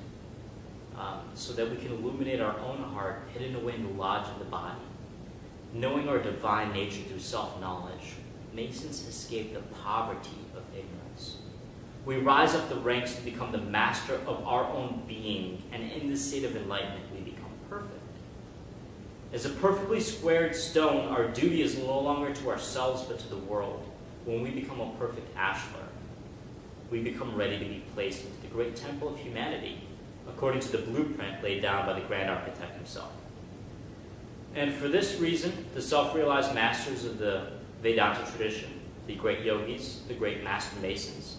um, so that we can illuminate our own heart hidden away in the lodge of the body. Knowing our divine nature through self-knowledge, Masons escape the poverty of ignorance. We rise up the ranks to become the master of our own being, and in this state of enlightenment, we become perfect. As a perfectly squared stone, our duty is no longer to ourselves but to the world. When we become a perfect ashlar, we become ready to be placed into the great temple of humanity, according to the blueprint laid down by the grand architect himself. And for this reason, the self-realized masters of the Vedanta tradition, the great yogis, the great master masons,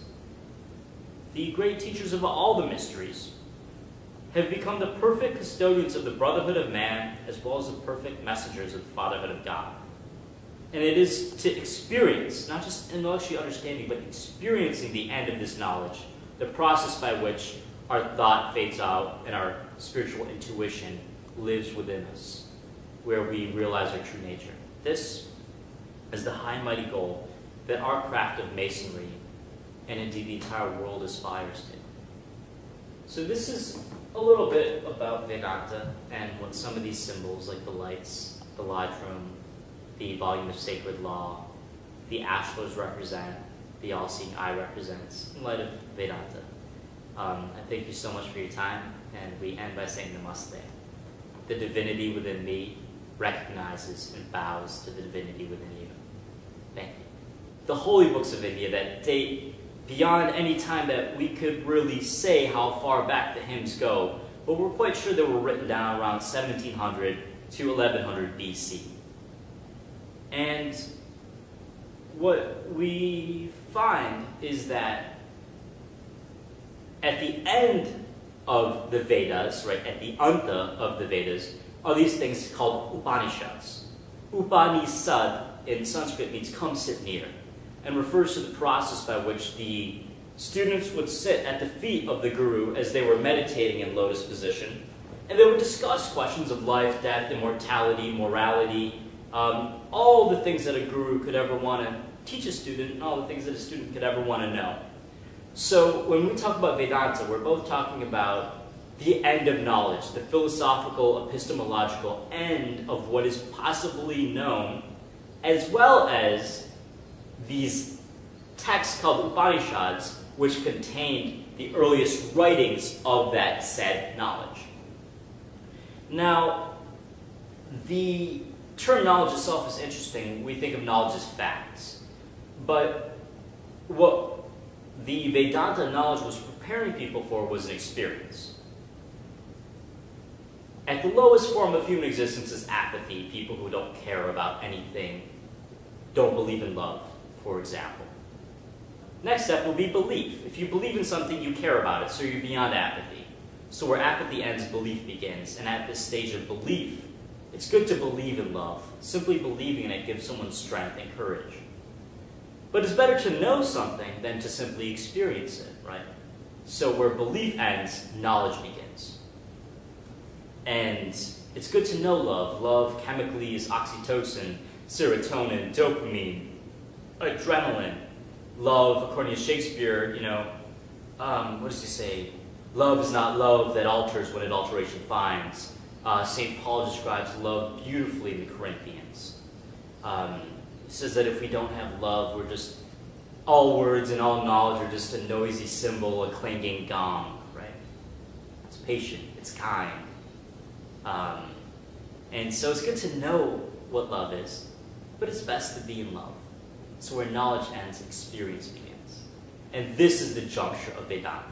the great teachers of all the mysteries, have become the perfect custodians of the brotherhood of man as well as the perfect messengers of the fatherhood of God. And it is to experience, not just intellectually understanding, but experiencing the end of this knowledge, the process by which our thought fades out and our spiritual intuition lives within us, where we realize our true nature. This as the high mighty goal that our craft of masonry and indeed the entire world aspires to. So this is a little bit about Vedanta and what some of these symbols, like the lights, the lytrum, the volume of sacred law, the ashlars represent, the all-seeing eye represents, in light of Vedanta. Um, I thank you so much for your time, and we end by saying Namaste. The divinity within me recognizes and bows to the divinity within you. Thank you. The holy books of India that date beyond any time that we could really say how far back the hymns go, but we're quite sure they were written down around seventeen hundred to eleven hundred B C. And what we find is that at the end of the Vedas, right, at the Anta of the Vedas, are these things called Upanishads. Upanishad in Sanskrit means come sit near, and refers to the process by which the students would sit at the feet of the guru as they were meditating in lotus position, and they would discuss questions of life, death, immortality, morality, um, all the things that a guru could ever want to teach a student, and all the things that a student could ever want to know. So when we talk about Vedanta, we're both talking about the end of knowledge, the philosophical, epistemological end of what is possibly known, as well as these texts called Upanishads, which contained the earliest writings of that said knowledge. Now, the term knowledge itself is interesting. We think of knowledge as facts. But what the Vedanta knowledge was preparing people for was an experience. At the lowest form of human existence is apathy, people who don't care about anything, don't believe in love, for example. Next step will be belief. If you believe in something, you care about it, so you're beyond apathy. So where apathy ends, belief begins, and at this stage of belief, it's good to believe in love. Simply believing in it gives someone strength and courage. But it's better to know something than to simply experience it, right? So where belief ends, knowledge begins. And it's good to know love. Love chemically is oxytocin, serotonin, dopamine, adrenaline. Love, according to Shakespeare, you know, um, what does he say? Love is not love that alters when it alteration finds. Uh, Saint Paul describes love beautifully in the Corinthians. Um, he says that if we don't have love, we're just, all words and all knowledge are just a noisy cymbal, a clanging gong, right? It's patient, it's kind. Um, and so it's good to know what love is, but it's best to be in love. So where knowledge ends, experience begins. And this is the juncture of Vedanta.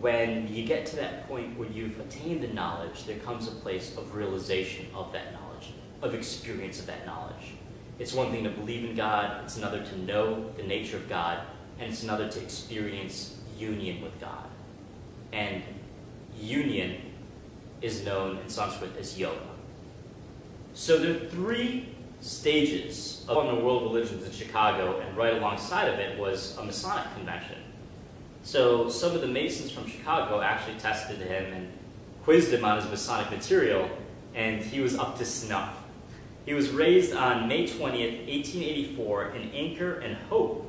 When you get to that point where you've attained the knowledge, there comes a place of realization of that knowledge, of experience of that knowledge. It's one thing to believe in God, it's another to know the nature of God, and it's another to experience union with God. And union is known in Sanskrit as yoga. So there are three stages of the World Religions in Chicago, and right alongside of it was a Masonic convention. So some of the Masons from Chicago actually tested him and quizzed him on his Masonic material, and he was up to snuff. He was raised on May twentieth, eighteen eighty-four in Anchor and Hope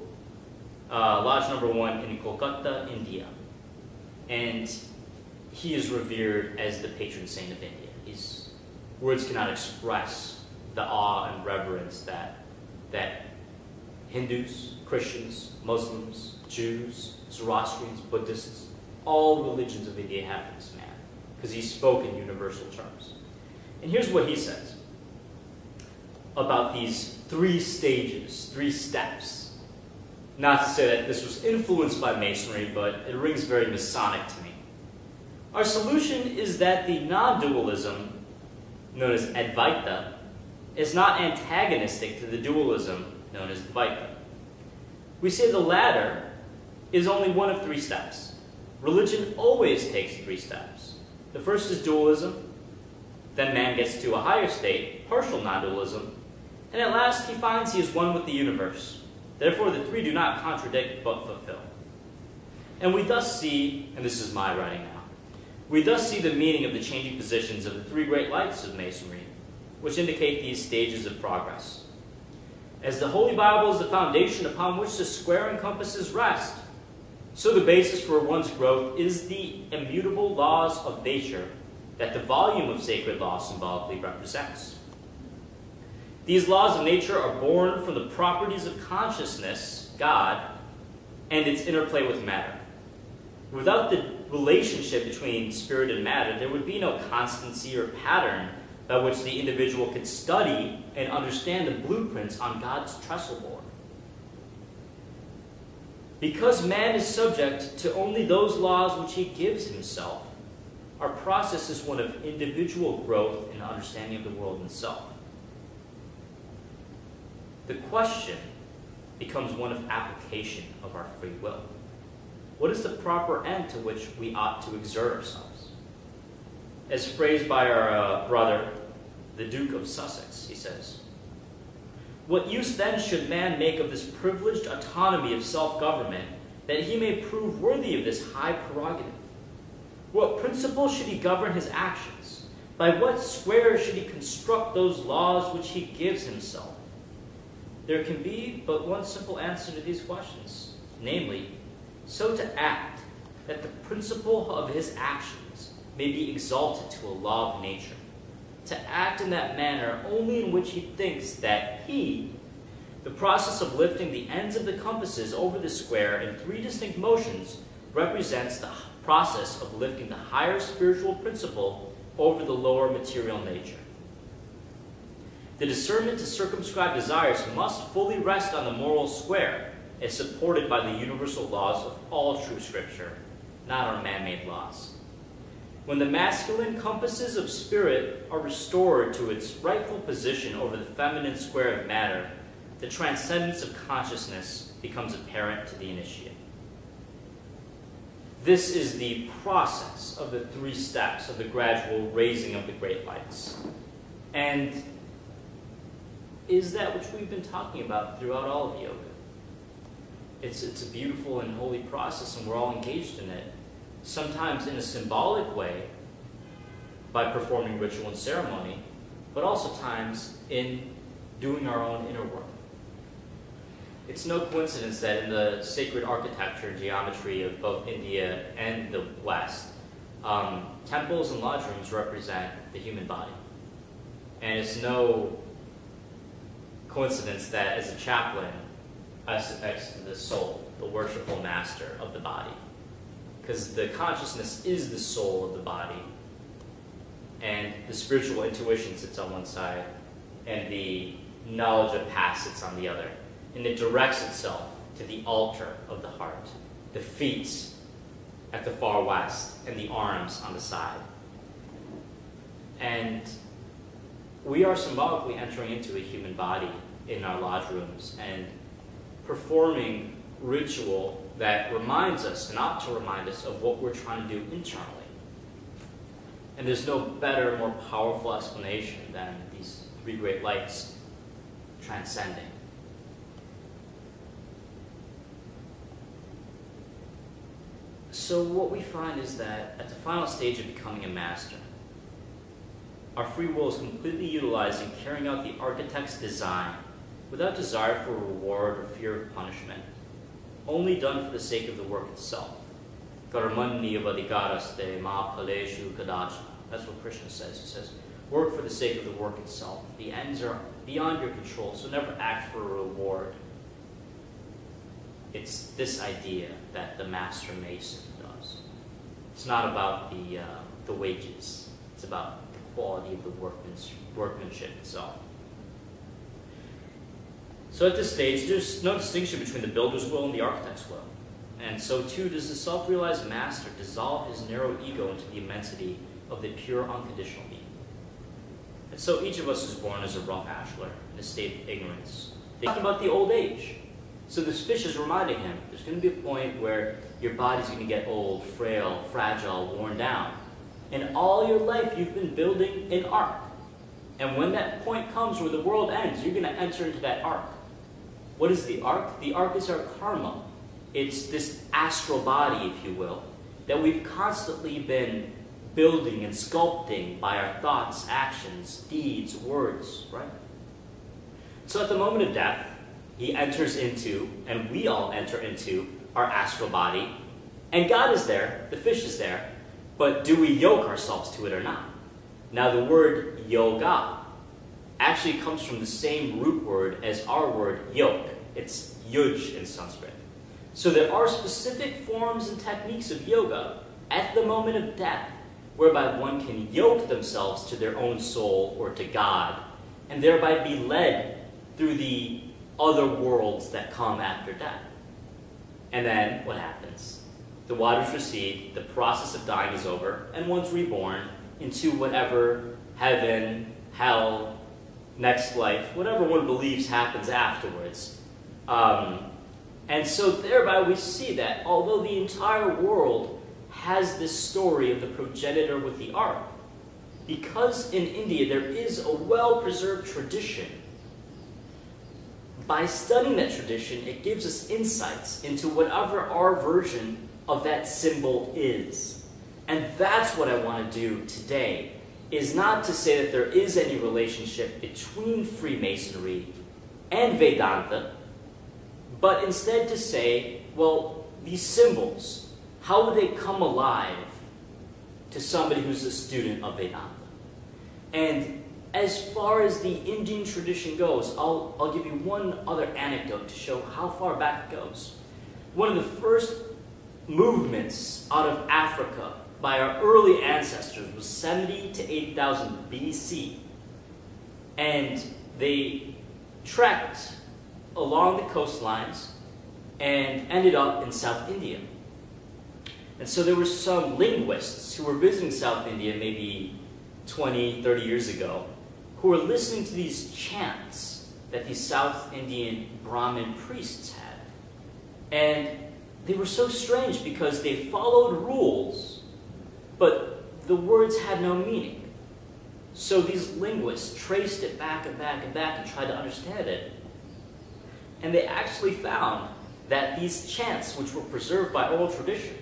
uh, Lodge number one in Kolkata, India. And he is revered as the patron saint of India. His words cannot express the awe and reverence that, that Hindus, Christians, Muslims, Jews, Zoroastrians, Buddhists, all religions of India have for this man, because he spoke in universal terms. And here's what he says about these three stages, three steps. Not to say that this was influenced by Masonry, but it rings very Masonic to me. Our solution is that the non-dualism, known as Advaita, is not antagonistic to the dualism, known as Dvaita. We say the latter is only one of three steps. Religion always takes three steps. The first is dualism, then man gets to a higher state, partial non-dualism, and at last he finds he is one with the universe. Therefore the three do not contradict but fulfill. And we thus see, and this is my writing now, we thus see the meaning of the changing positions of the three great lights of Masonry, which indicate these stages of progress. as the Holy Bible is the foundation upon which the square and compasses rest, so the basis for one's growth is the immutable laws of nature that the volume of sacred law symbolically represents. These laws of nature are born from the properties of consciousness, God, and its interplay with matter. Without the relationship between spirit and matter, there would be no constancy or pattern by which the individual could study and understand the blueprints on God's trestle board. Because man is subject to only those laws which he gives himself, our process is one of individual growth and understanding of the world and self. The question becomes one of application of our free will. What is the proper end to which we ought to exert ourselves? As phrased by our uh, brother, the Duke of Sussex, he says, "What use then should man make of this privileged autonomy of self-government that he may prove worthy of this high prerogative? What principle should he govern his actions? By what square should he construct those laws which he gives himself? There can be but one simple answer to these questions, namely, so to act that the principle of his actions may be exalted to a law of nature, to act in that manner only in which he thinks that he, the process of lifting the ends of the compasses over the square in three distinct motions, represents the process of lifting the higher spiritual principle over the lower material nature. The discernment to circumscribe desires must fully rest on the moral square, as supported by the universal laws of all true scripture, not our man-made laws. When the masculine compasses of spirit are restored to its rightful position over the feminine square of matter, the transcendence of consciousness becomes apparent to the initiate." This is the process of the three steps of the gradual raising of the great lights, and is that which we've been talking about throughout all of yoga. It's, it's a beautiful and holy process, and we're all engaged in it, sometimes in a symbolic way by performing ritual and ceremony, but also times in doing our own inner work. It's no coincidence that in the sacred architecture and geometry of both India and the West, um, temples and lodge rooms represent the human body. And it's no coincidence that as a chaplain, I suspect the soul, the worshipful master of the body, because the consciousness is the soul of the body, and the spiritual intuition sits on one side, and the knowledge of past sits on the other, and it directs itself to the altar of the heart, the feet at the far west, and the arms on the side. And we are symbolically entering into a human body in our lodge rooms and performing ritual that reminds us and ought to remind us of what we're trying to do internally. And there's no better, more powerful explanation than these three great lights transcending. So what we find is that at the final stage of becoming a master, our free will is completely utilized in carrying out the architect's design without desire for reward or fear of punishment, only done for the sake of the work itself. That's what Krishna says. He says, work for the sake of the work itself. The ends are beyond your control, so never act for a reward. It's this idea that the master mason does. It's not about the, uh, the wages. It's about the quality of the workmanship itself. So at this stage, there's no distinction between the builder's will and the architect's will. And so too does the self-realized master dissolve his narrow ego into the immensity of the pure unconditional being. And so each of us is born as a rough ashlar in a state of ignorance. They're talking about the old age. So this fish is reminding him, there's going to be a point where your body's going to get old, frail, fragile, worn down. And all your life you've been building an ark. And when that point comes where the world ends, you're going to enter into that ark. What is the ark? The ark is our karma. It's this astral body, if you will, that we've constantly been building and sculpting by our thoughts, actions, deeds, words, right? So at the moment of death, he enters into, and we all enter into, our astral body. And God is there, the fish is there, but do we yoke ourselves to it or not? Now the word yoga actually comes from the same root word as our word yoke. It's yuj in Sanskrit. So there are specific forms and techniques of yoga at the moment of death whereby one can yoke themselves to their own soul or to God and thereby be led through the other worlds that come after death. And then what happens? The waters recede, the process of dying is over, and one's reborn into whatever heaven, hell, next life, whatever one believes happens afterwards. Um, and so thereby we see that although the entire world has this story of the progenitor with the ark, because in India there is a well-preserved tradition, by studying that tradition, it gives us insights into whatever our version of that symbol is. And that's what I want to do today, is not to say that there is any relationship between Freemasonry and Vedanta, but instead to say, well, these symbols, how would they come alive to somebody who's a student of Vedanta? And as far as the Indian tradition goes, I'll, I'll give you one other anecdote to show how far back it goes. One of the first movements out of Africa by our early ancestors was seventy to eight thousand B C. And they trekked along the coastlines and ended up in South India. And so there were some linguists who were visiting South India maybe twenty, thirty years ago, who were listening to these chants that these South Indian Brahmin priests had. And they were so strange because they followed rules, but the words had no meaning. So these linguists traced it back and back and back and tried to understand it. And they actually found that these chants, which were preserved by oral tradition,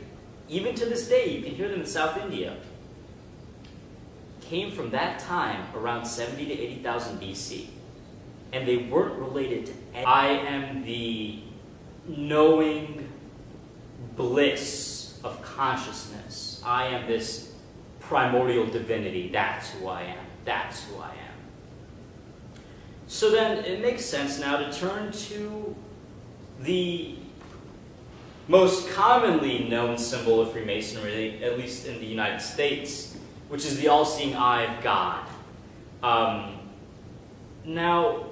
even to this day, you can hear them in South India, came from that time around seventy to eighty thousand B C. And they weren't related to anything. I am the knowing bliss of consciousness. I am this primordial divinity. That's who I am. That's who I am. So then it makes sense now to turn to the most commonly known symbol of Freemasonry, at least in the United States, which is the all-seeing eye of God. Um, now,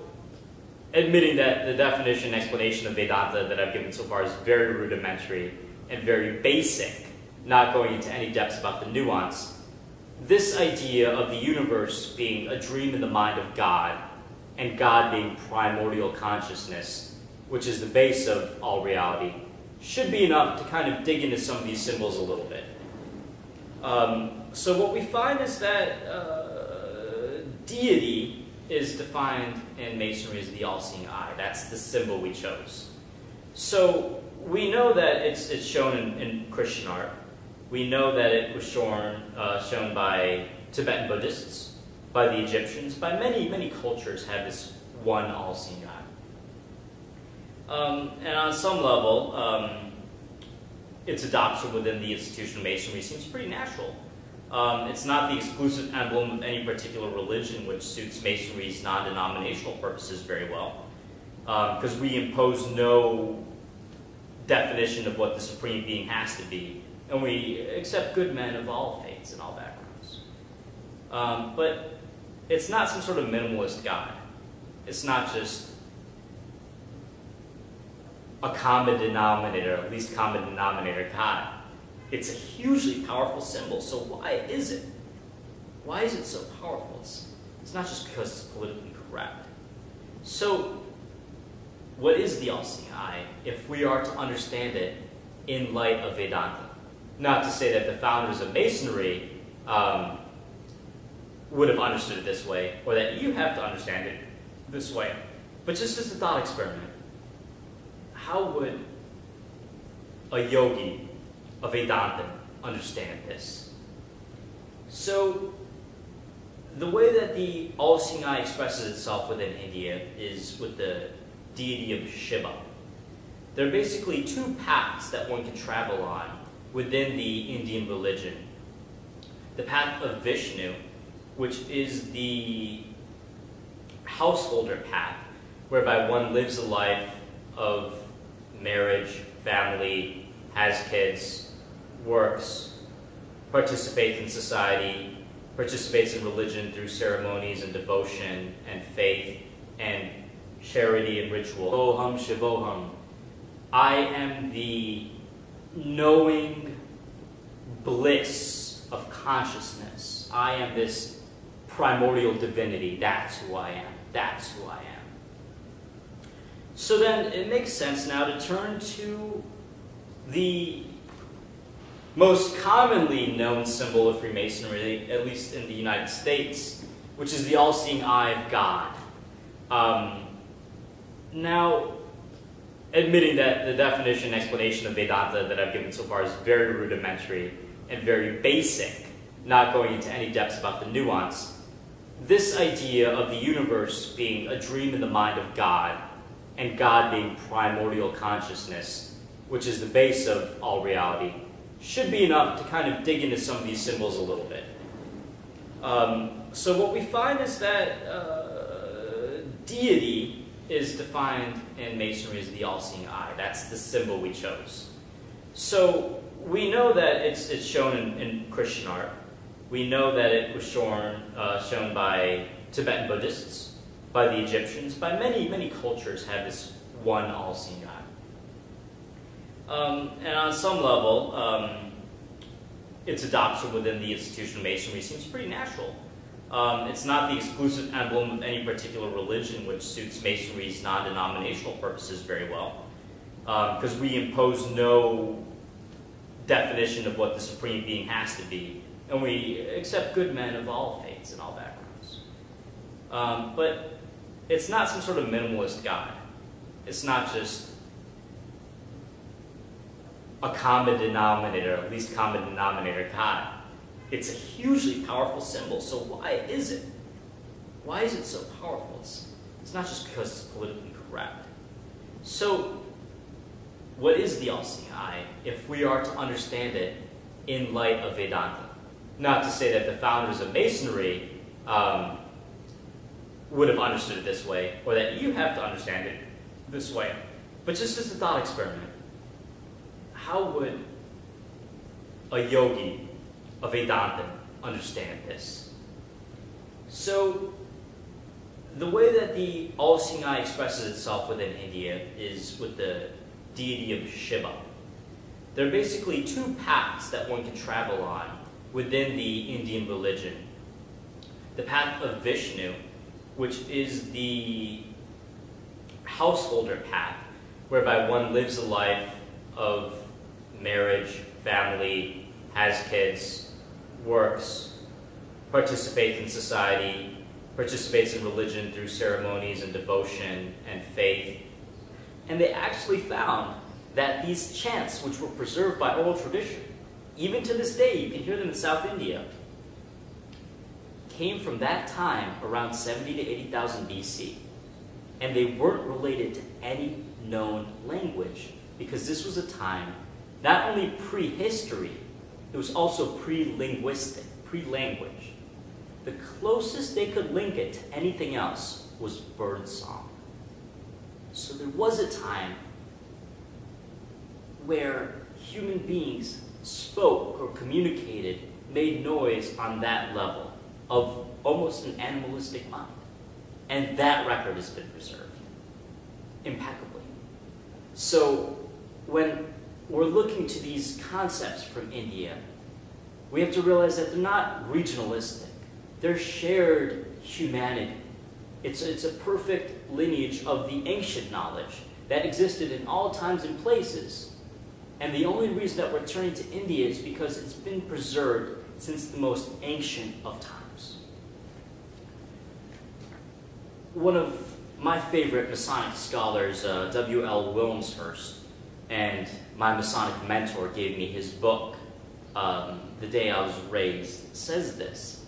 admitting that the definition and explanation of Vedanta that I've given so far is very rudimentary and very basic, not going into any depths about the nuance, this idea of the universe being a dream in the mind of God, and God being primordial consciousness, which is the base of all reality, should be enough to kind of dig into some of these symbols a little bit. Um, so what we find is that uh, deity is defined in Masonry as the all-seeing eye. That's the symbol we chose. So we know that it's, it's shown in, in Christian art. We know that it was shown, uh, shown by Tibetan Buddhists, by the Egyptians, by many, many cultures have this one all-seeing eye. Um, and on some level, um, its adoption within the institution of Masonry seems pretty natural. Um, it's not the exclusive emblem of any particular religion, which suits Masonry's non-denominational purposes very well, because um, we impose no definition of what the supreme being has to be, and we accept good men of all faiths and all backgrounds. Um, but it's not some sort of minimalist God. It's not just a common denominator, at least common denominator God. It's a hugely powerful symbol, so why is it? Why is it so powerful? It's, it's not just because it's politically correct. So, what is the all-seeing eye if we are to understand it in light of Vedanta? Not to say that the founders of Masonry um, would have understood it this way, or that you have to understand it this way, but just as a thought experiment. How would a yogi, a Vedanta, understand this? So, the way that the all-seeing eye expresses itself within India is with the deity of Shiva. There are basically two paths that one can travel on within the Indian religion. The path of Vishnu, which is the householder path, whereby one lives a life of marriage, family, has kids, works, participates in society, participates in religion through ceremonies and devotion and faith and charity and ritual. Shivoham, Shivoham. I am the knowing bliss of consciousness. I am this primordial divinity. That's who I am. That's who I am. So then it makes sense now to turn to the most commonly known symbol of Freemasonry, at least in the United States, which is the all-seeing eye of God. Um, now, admitting that the definition and explanation of Vedanta that I've given so far is very rudimentary and very basic, not going into any depths about the nuance, this idea of the universe being a dream in the mind of God, and God being primordial consciousness, which is the base of all reality, should be enough to kind of dig into some of these symbols a little bit. Um, so what we find is that uh, deity is defined in Masonry as the all-seeing eye. That's the symbol we chose. So we know that it's, it's shown in, in Christian art. We know that it was shown, uh, shown by Tibetan Buddhists, by the Egyptians, by many, many cultures have this one all-seeing eye. Um, and on some level, um, its adoption within the institution of Masonry seems pretty natural. Um, it's not the exclusive emblem of any particular religion, which suits Masonry's non-denominational purposes very well, because um, we impose no definition of what the supreme being has to be, and we accept good men of all faiths and all backgrounds. Um, but it's not some sort of minimalist God. It's not just a common denominator, at least common denominator God. It's a hugely powerful symbol, so why is it? Why is it so powerful? It's, it's not just because it's politically correct. So, what is the all-seeing eye if we are to understand it in light of Vedanta? Not to say that the founders of Masonry um, would have understood it this way, or that you have to understand it this way. But just as a thought experiment, how would a yogi, a Vedanta, understand this? So, the way that the all-seeing eye expresses itself within India is with the deity of Shiva. There are basically two paths that one can travel on within the Indian religion. The path of Vishnu, which is the householder path, whereby one lives a life of marriage, family, has kids, works, participates in society, participates in religion through ceremonies and devotion and faith. And they actually found that these chants, which were preserved by oral tradition, even to this day, you can hear them in South India, came from that time around seventy to eighty thousand B C. And they weren't related to any known language, because this was a time not only pre-history, it was also pre-linguistic, pre-language. The closest they could link it to anything else was birdsong. So there was a time where human beings spoke or communicated, made noise on that level, of almost an animalistic mind. And that record has been preserved impeccably. So when we're looking to these concepts from India, we have to realize that they're not regionalistic. They're shared humanity. It's, it's a perfect lineage of the ancient knowledge that existed in all times and places. And the only reason that we're turning to India is because it's been preserved since the most ancient of times. One of my favorite Masonic scholars, uh, W L Wilmshurst, and my Masonic mentor gave me his book, um, The Day I Was Raised, says this.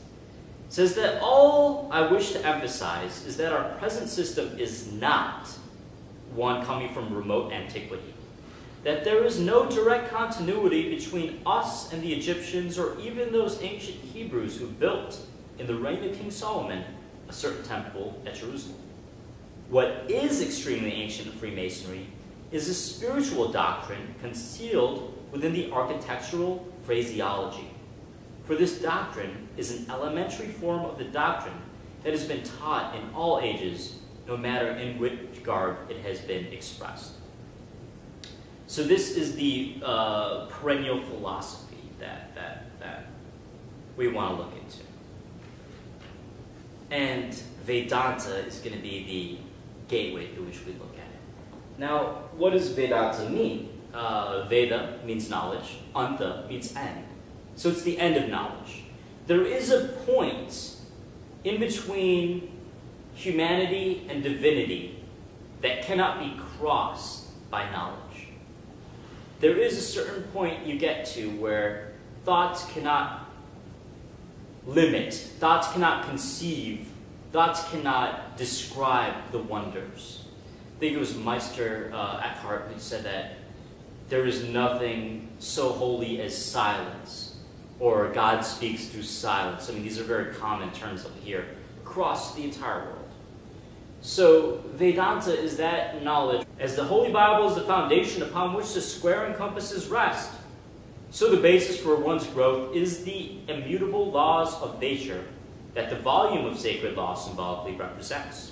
It says that all I wish to emphasize is that our present system is not, one coming from remote antiquity, that there is no direct continuity between us and the Egyptians or even those ancient Hebrews who built, in the reign of King Solomon, a certain temple at Jerusalem. What is extremely ancient in Freemasonry is a spiritual doctrine concealed within the architectural phraseology. For this doctrine is an elementary form of the doctrine that has been taught in all ages, no matter in which garb it has been expressed. So this is the uh, perennial philosophy that, that, that we want to look into. And Vedanta is going to be the gateway through which we look at it. Now, what does Vedanta mean? Uh, Veda means knowledge, Anta means end. So it's the end of knowledge. There is a point in between humanity and divinity that cannot be crossed by knowledge. There is a certain point you get to where thoughts cannot limit, thoughts cannot conceive, thoughts cannot describe the wonders. I think it was Meister uh, Eckhart who said that there is nothing so holy as silence, or God speaks through silence. I mean, these are very common terms up here across the entire world. So Vedanta is that knowledge, as the Holy Bible is the foundation upon which the square encompasses rest. So the basis for one's growth is the immutable laws of nature that the volume of sacred law symbolically represents.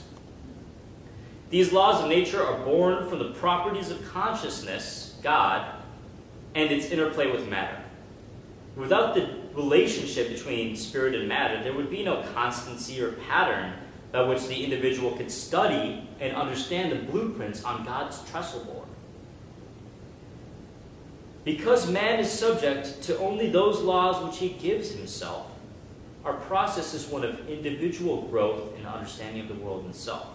These laws of nature are born from the properties of consciousness, God, and its interplay with matter. Without the relationship between spirit and matter, there would be no constancy or pattern by which the individual could study and understand the blueprints on God's trestle board. Because man is subject to only those laws which he gives himself, our process is one of individual growth and understanding of the world and self.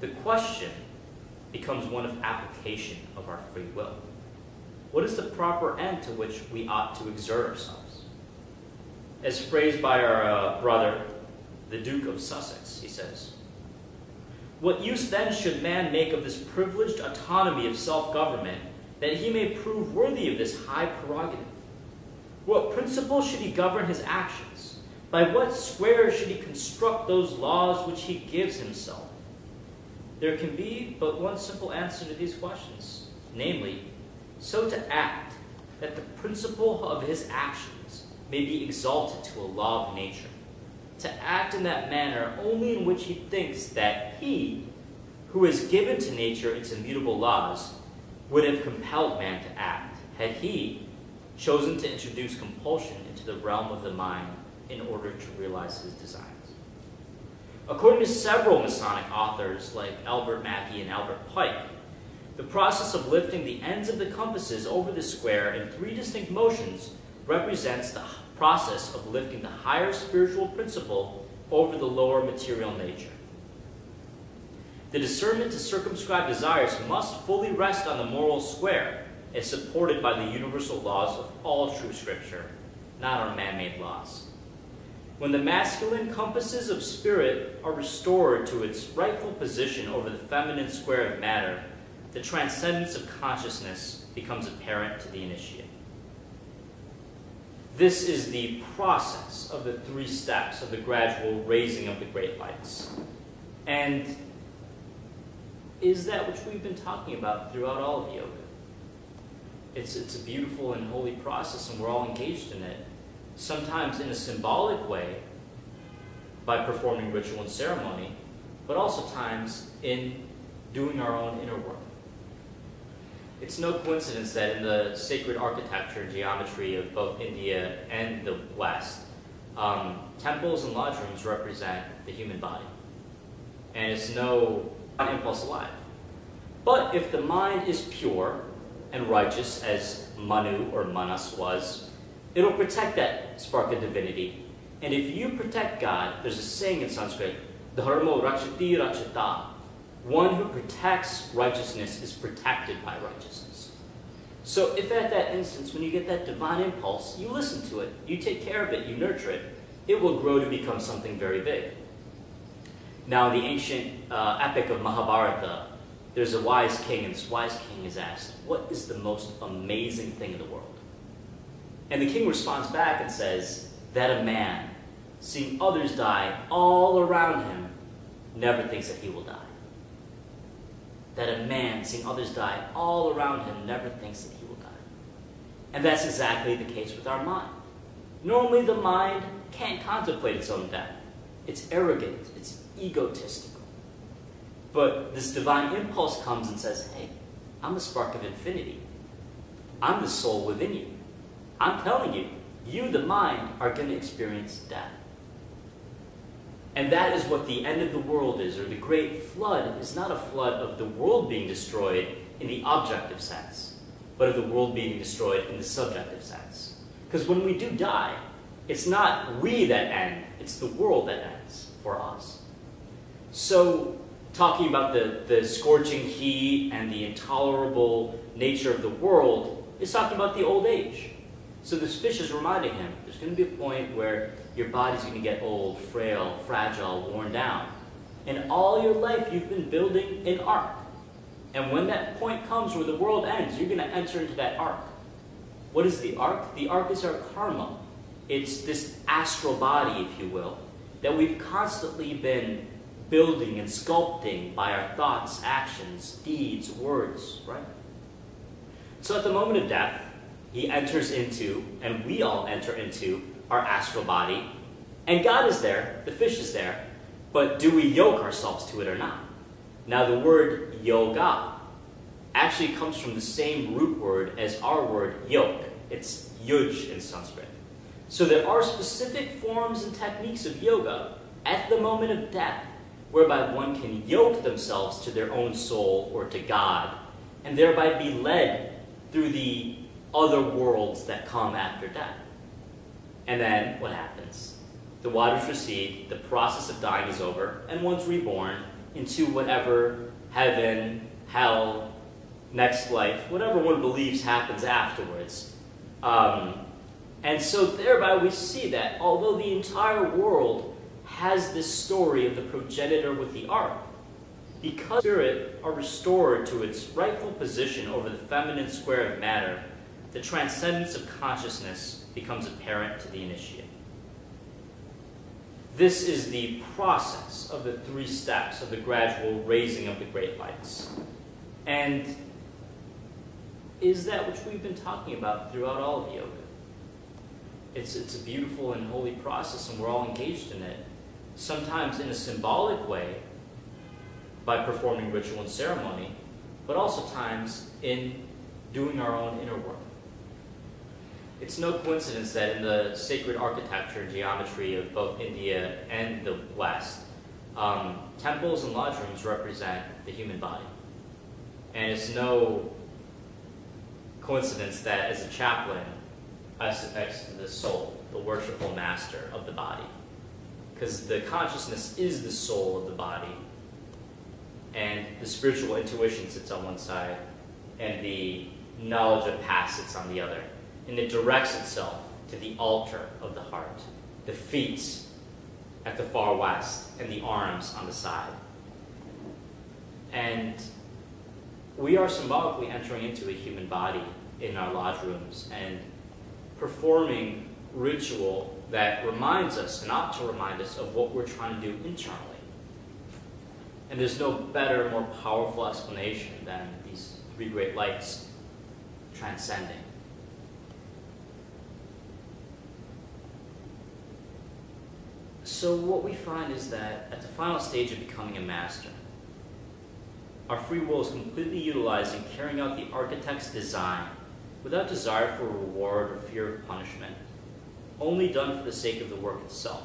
The question becomes one of application of our free will. What is the proper end to which we ought to exert ourselves? As phrased by our uh, brother, the Duke of Sussex, he says, "What use then should man make of this privileged autonomy of self-government that he may prove worthy of this high prerogative? What principle should he govern his actions? By what square should he construct those laws which he gives himself? There can be but one simple answer to these questions, namely, so to act that the principle of his actions may be exalted to a law of nature. To act in that manner only in which he thinks that he, who has given to nature its immutable laws, would have compelled man to act, had he chosen to introduce compulsion into the realm of the mind in order to realize his designs." According to several Masonic authors like Albert Mackey and Albert Pike, the process of lifting the ends of the compasses over the square in three distinct motions represents the process of lifting the higher spiritual principle over the lower material nature. The discernment to circumscribe desires must fully rest on the moral square, as supported by the universal laws of all true scripture, not on man-made laws. When the masculine compasses of spirit are restored to its rightful position over the feminine square of matter, the transcendence of consciousness becomes apparent to the initiate. This is the process of the three steps of the gradual raising of the great lights. And is that which we've been talking about throughout all of yoga. It's, it's a beautiful and holy process, and we're all engaged in it, sometimes in a symbolic way by performing ritual and ceremony, but also times in doing our own inner work. It's no coincidence that in the sacred architecture and geometry of both India and the West, um, temples and lodge rooms represent the human body. And it's no impulse alive. But if the mind is pure and righteous, as Manu or Manas was, it'll protect that spark of divinity. And if you protect God, there's a saying in Sanskrit, Dharmo Rakshati Rakshata. One who protects righteousness is protected by righteousness. So if at that instance, when you get that divine impulse, you listen to it, you take care of it, you nurture it, it will grow to become something very big. Now, in the ancient uh, epic of Mahabharata, there's a wise king, and this wise king is asked, what is the most amazing thing in the world? And the king responds back and says, that a man, seeing others die all around him, never thinks that he will die. That a man, seeing others die all around him, never thinks that he will die. And that's exactly the case with our mind. Normally the mind can't contemplate its own death. It's arrogant, it's egotistical. But this divine impulse comes and says, hey, I'm the spark of infinity. I'm the soul within you. I'm telling you, you, the mind, are going to experience death. And that is what the end of the world is, or the great flood is not a flood of the world being destroyed in the objective sense, but of the world being destroyed in the subjective sense. Because when we do die, it's not we that end, it's the world that ends for us. So, talking about the, the scorching heat and the intolerable nature of the world, is talking about the old age. So this fish is reminding him, there's going to be a point where your body's going to get old, frail, fragile, worn down. And all your life you've been building an ark. And when that point comes where the world ends, you're going to enter into that ark. What is the ark? The ark is our karma. It's this astral body, if you will, that we've constantly been building and sculpting by our thoughts, actions, deeds, words, right? So at the moment of death, he enters into, and we all enter into, our astral body. And God is there, the fish is there, but do we yoke ourselves to it or not? Now the word yoga actually comes from the same root word as our word yoke. It's yuj in Sanskrit. So there are specific forms and techniques of yoga at the moment of death whereby one can yoke themselves to their own soul or to God and thereby be led through the other worlds that come after death. And then what happens? The waters recede, the process of dying is over, and one's reborn into whatever heaven, hell, next life, whatever one believes happens afterwards. Um, And so thereby we see that although the entire world has this story of the progenitor with the ark, because spirit are restored to its rightful position over the feminine square of matter, the transcendence of consciousness becomes apparent to the initiate. This is the process of the three steps of the gradual raising of the great lights. And is that which we've been talking about throughout all of yoga. It's, it's a beautiful and holy process, and we're all engaged in it, sometimes in a symbolic way by performing ritual and ceremony, but also times in doing our own inner work. It's no coincidence that in the sacred architecture and geometry of both India and the West, um, temples and lodge rooms represent the human body. And it's no coincidence that as a chaplain, I sit next to the soul, the worshipful master of the body. Because the consciousness is the soul of the body, and the spiritual intuition sits on one side, and the knowledge of past sits on the other. And it directs itself to the altar of the heart, the feet at the far west, and the arms on the side. And we are symbolically entering into a human body in our lodge rooms, and performing ritual that reminds us and ought to remind us of what we're trying to do internally. And there's no better, more powerful explanation than these three great lights transcending. So what we find is that at the final stage of becoming a master, our free will is completely utilized in carrying out the architect's design without desire for reward or fear of punishment, only done for the sake of the work itself.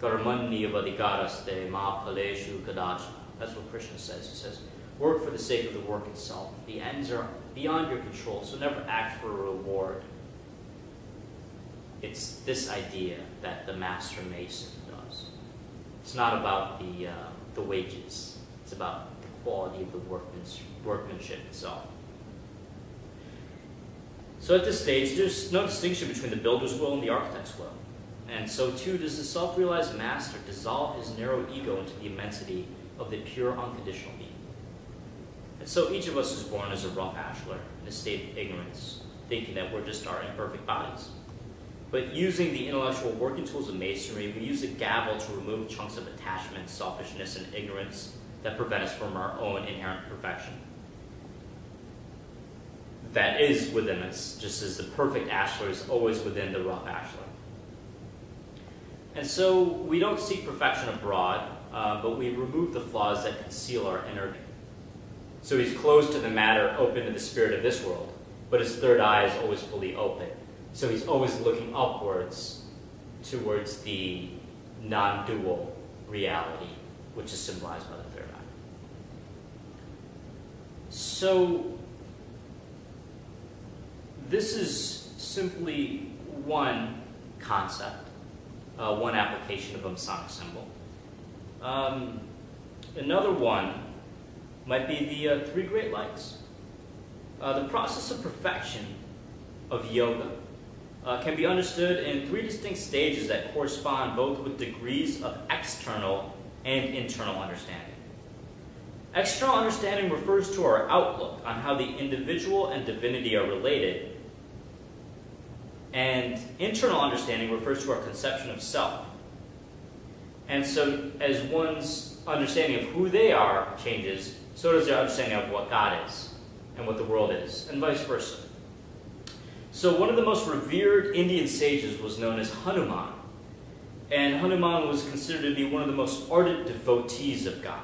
Karmani vadikaraste ma phaleshu kadachana. That's what Krishna says. He says, work for the sake of the work itself. The ends are beyond your control, so never act for a reward. It's this idea that the master mason does. It's not about the, uh, the wages. It's about the quality of the workmanship itself. So at this stage, there's no distinction between the builder's will and the architect's will. And so too does the self-realized master dissolve his narrow ego into the immensity of the pure unconditional being. And so each of us is born as a rough bachelor in a state of ignorance, thinking that we're just our imperfect bodies. But using the intellectual working tools of masonry, we use a gavel to remove chunks of attachment, selfishness, and ignorance that prevent us from our own inherent perfection. That is within us, just as the perfect ashlar is always within the rough ashlar. And so we don't seek perfection abroad, uh, but we remove the flaws that conceal our inner being. So he's closed to the matter, open to the spirit of this world, but his third eye is always fully open. So he's always looking upwards towards the non-dual reality, which is symbolized by the third eye. So this is simply one concept, uh, one application of a Masonic symbol. Um, another one might be the uh, three great lights. Uh, the process of perfection of yoga uh, can be understood in three distinct stages that correspond both with degrees of external and internal understanding. External understanding refers to our outlook on how the individual and divinity are related, and internal understanding refers to our conception of self. And so as one's understanding of who they are changes, so does their understanding of what God is and what the world is, and vice versa. So one of the most revered Indian sages was known as Hanuman, and Hanuman was considered to be one of the most ardent devotees of God.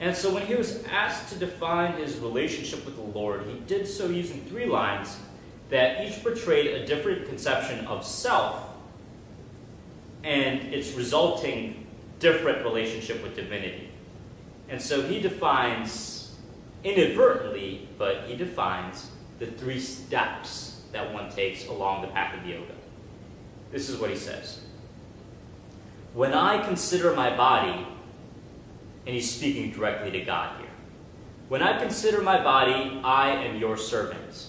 And so when he was asked to define his relationship with the Lord, he did so using three lines that each portrayed a different conception of self and its resulting different relationship with divinity. And so he defines, inadvertently, but he defines the three steps that one takes along the path of yoga. This is what he says. When I consider my body, and he's speaking directly to God here. When I consider my body, I am your servant.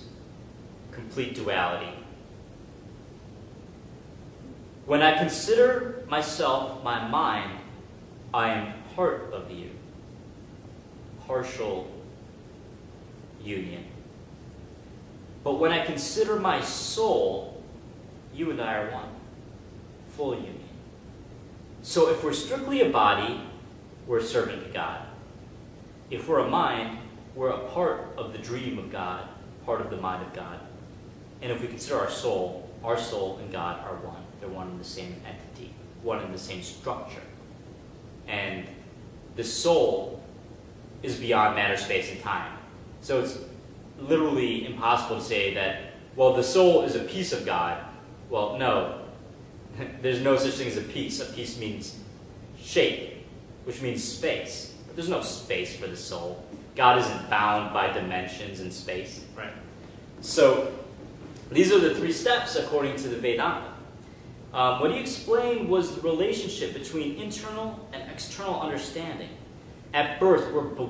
Complete duality. When I consider myself, my mind, I am part of you. Partial union. But when I consider my soul, you and I are one. Full union. So if we're strictly a body, we're a servant to God. If we're a mind, we're a part of the dream of God, part of the mind of God. And if we consider our soul, our soul and God are one. They're one and the same entity, one and the same structure. And the soul is beyond matter, space, and time. So it's literally impossible to say that, well, the soul is a piece of God. Well, no. There's no such thing as a piece. A piece means shape, which means space. But there's no space for the soul. God isn't bound by dimensions and space. Right. So these are the three steps according to the Vedanta. Um, what he explained was the relationship between internal and external understanding. At birth, we're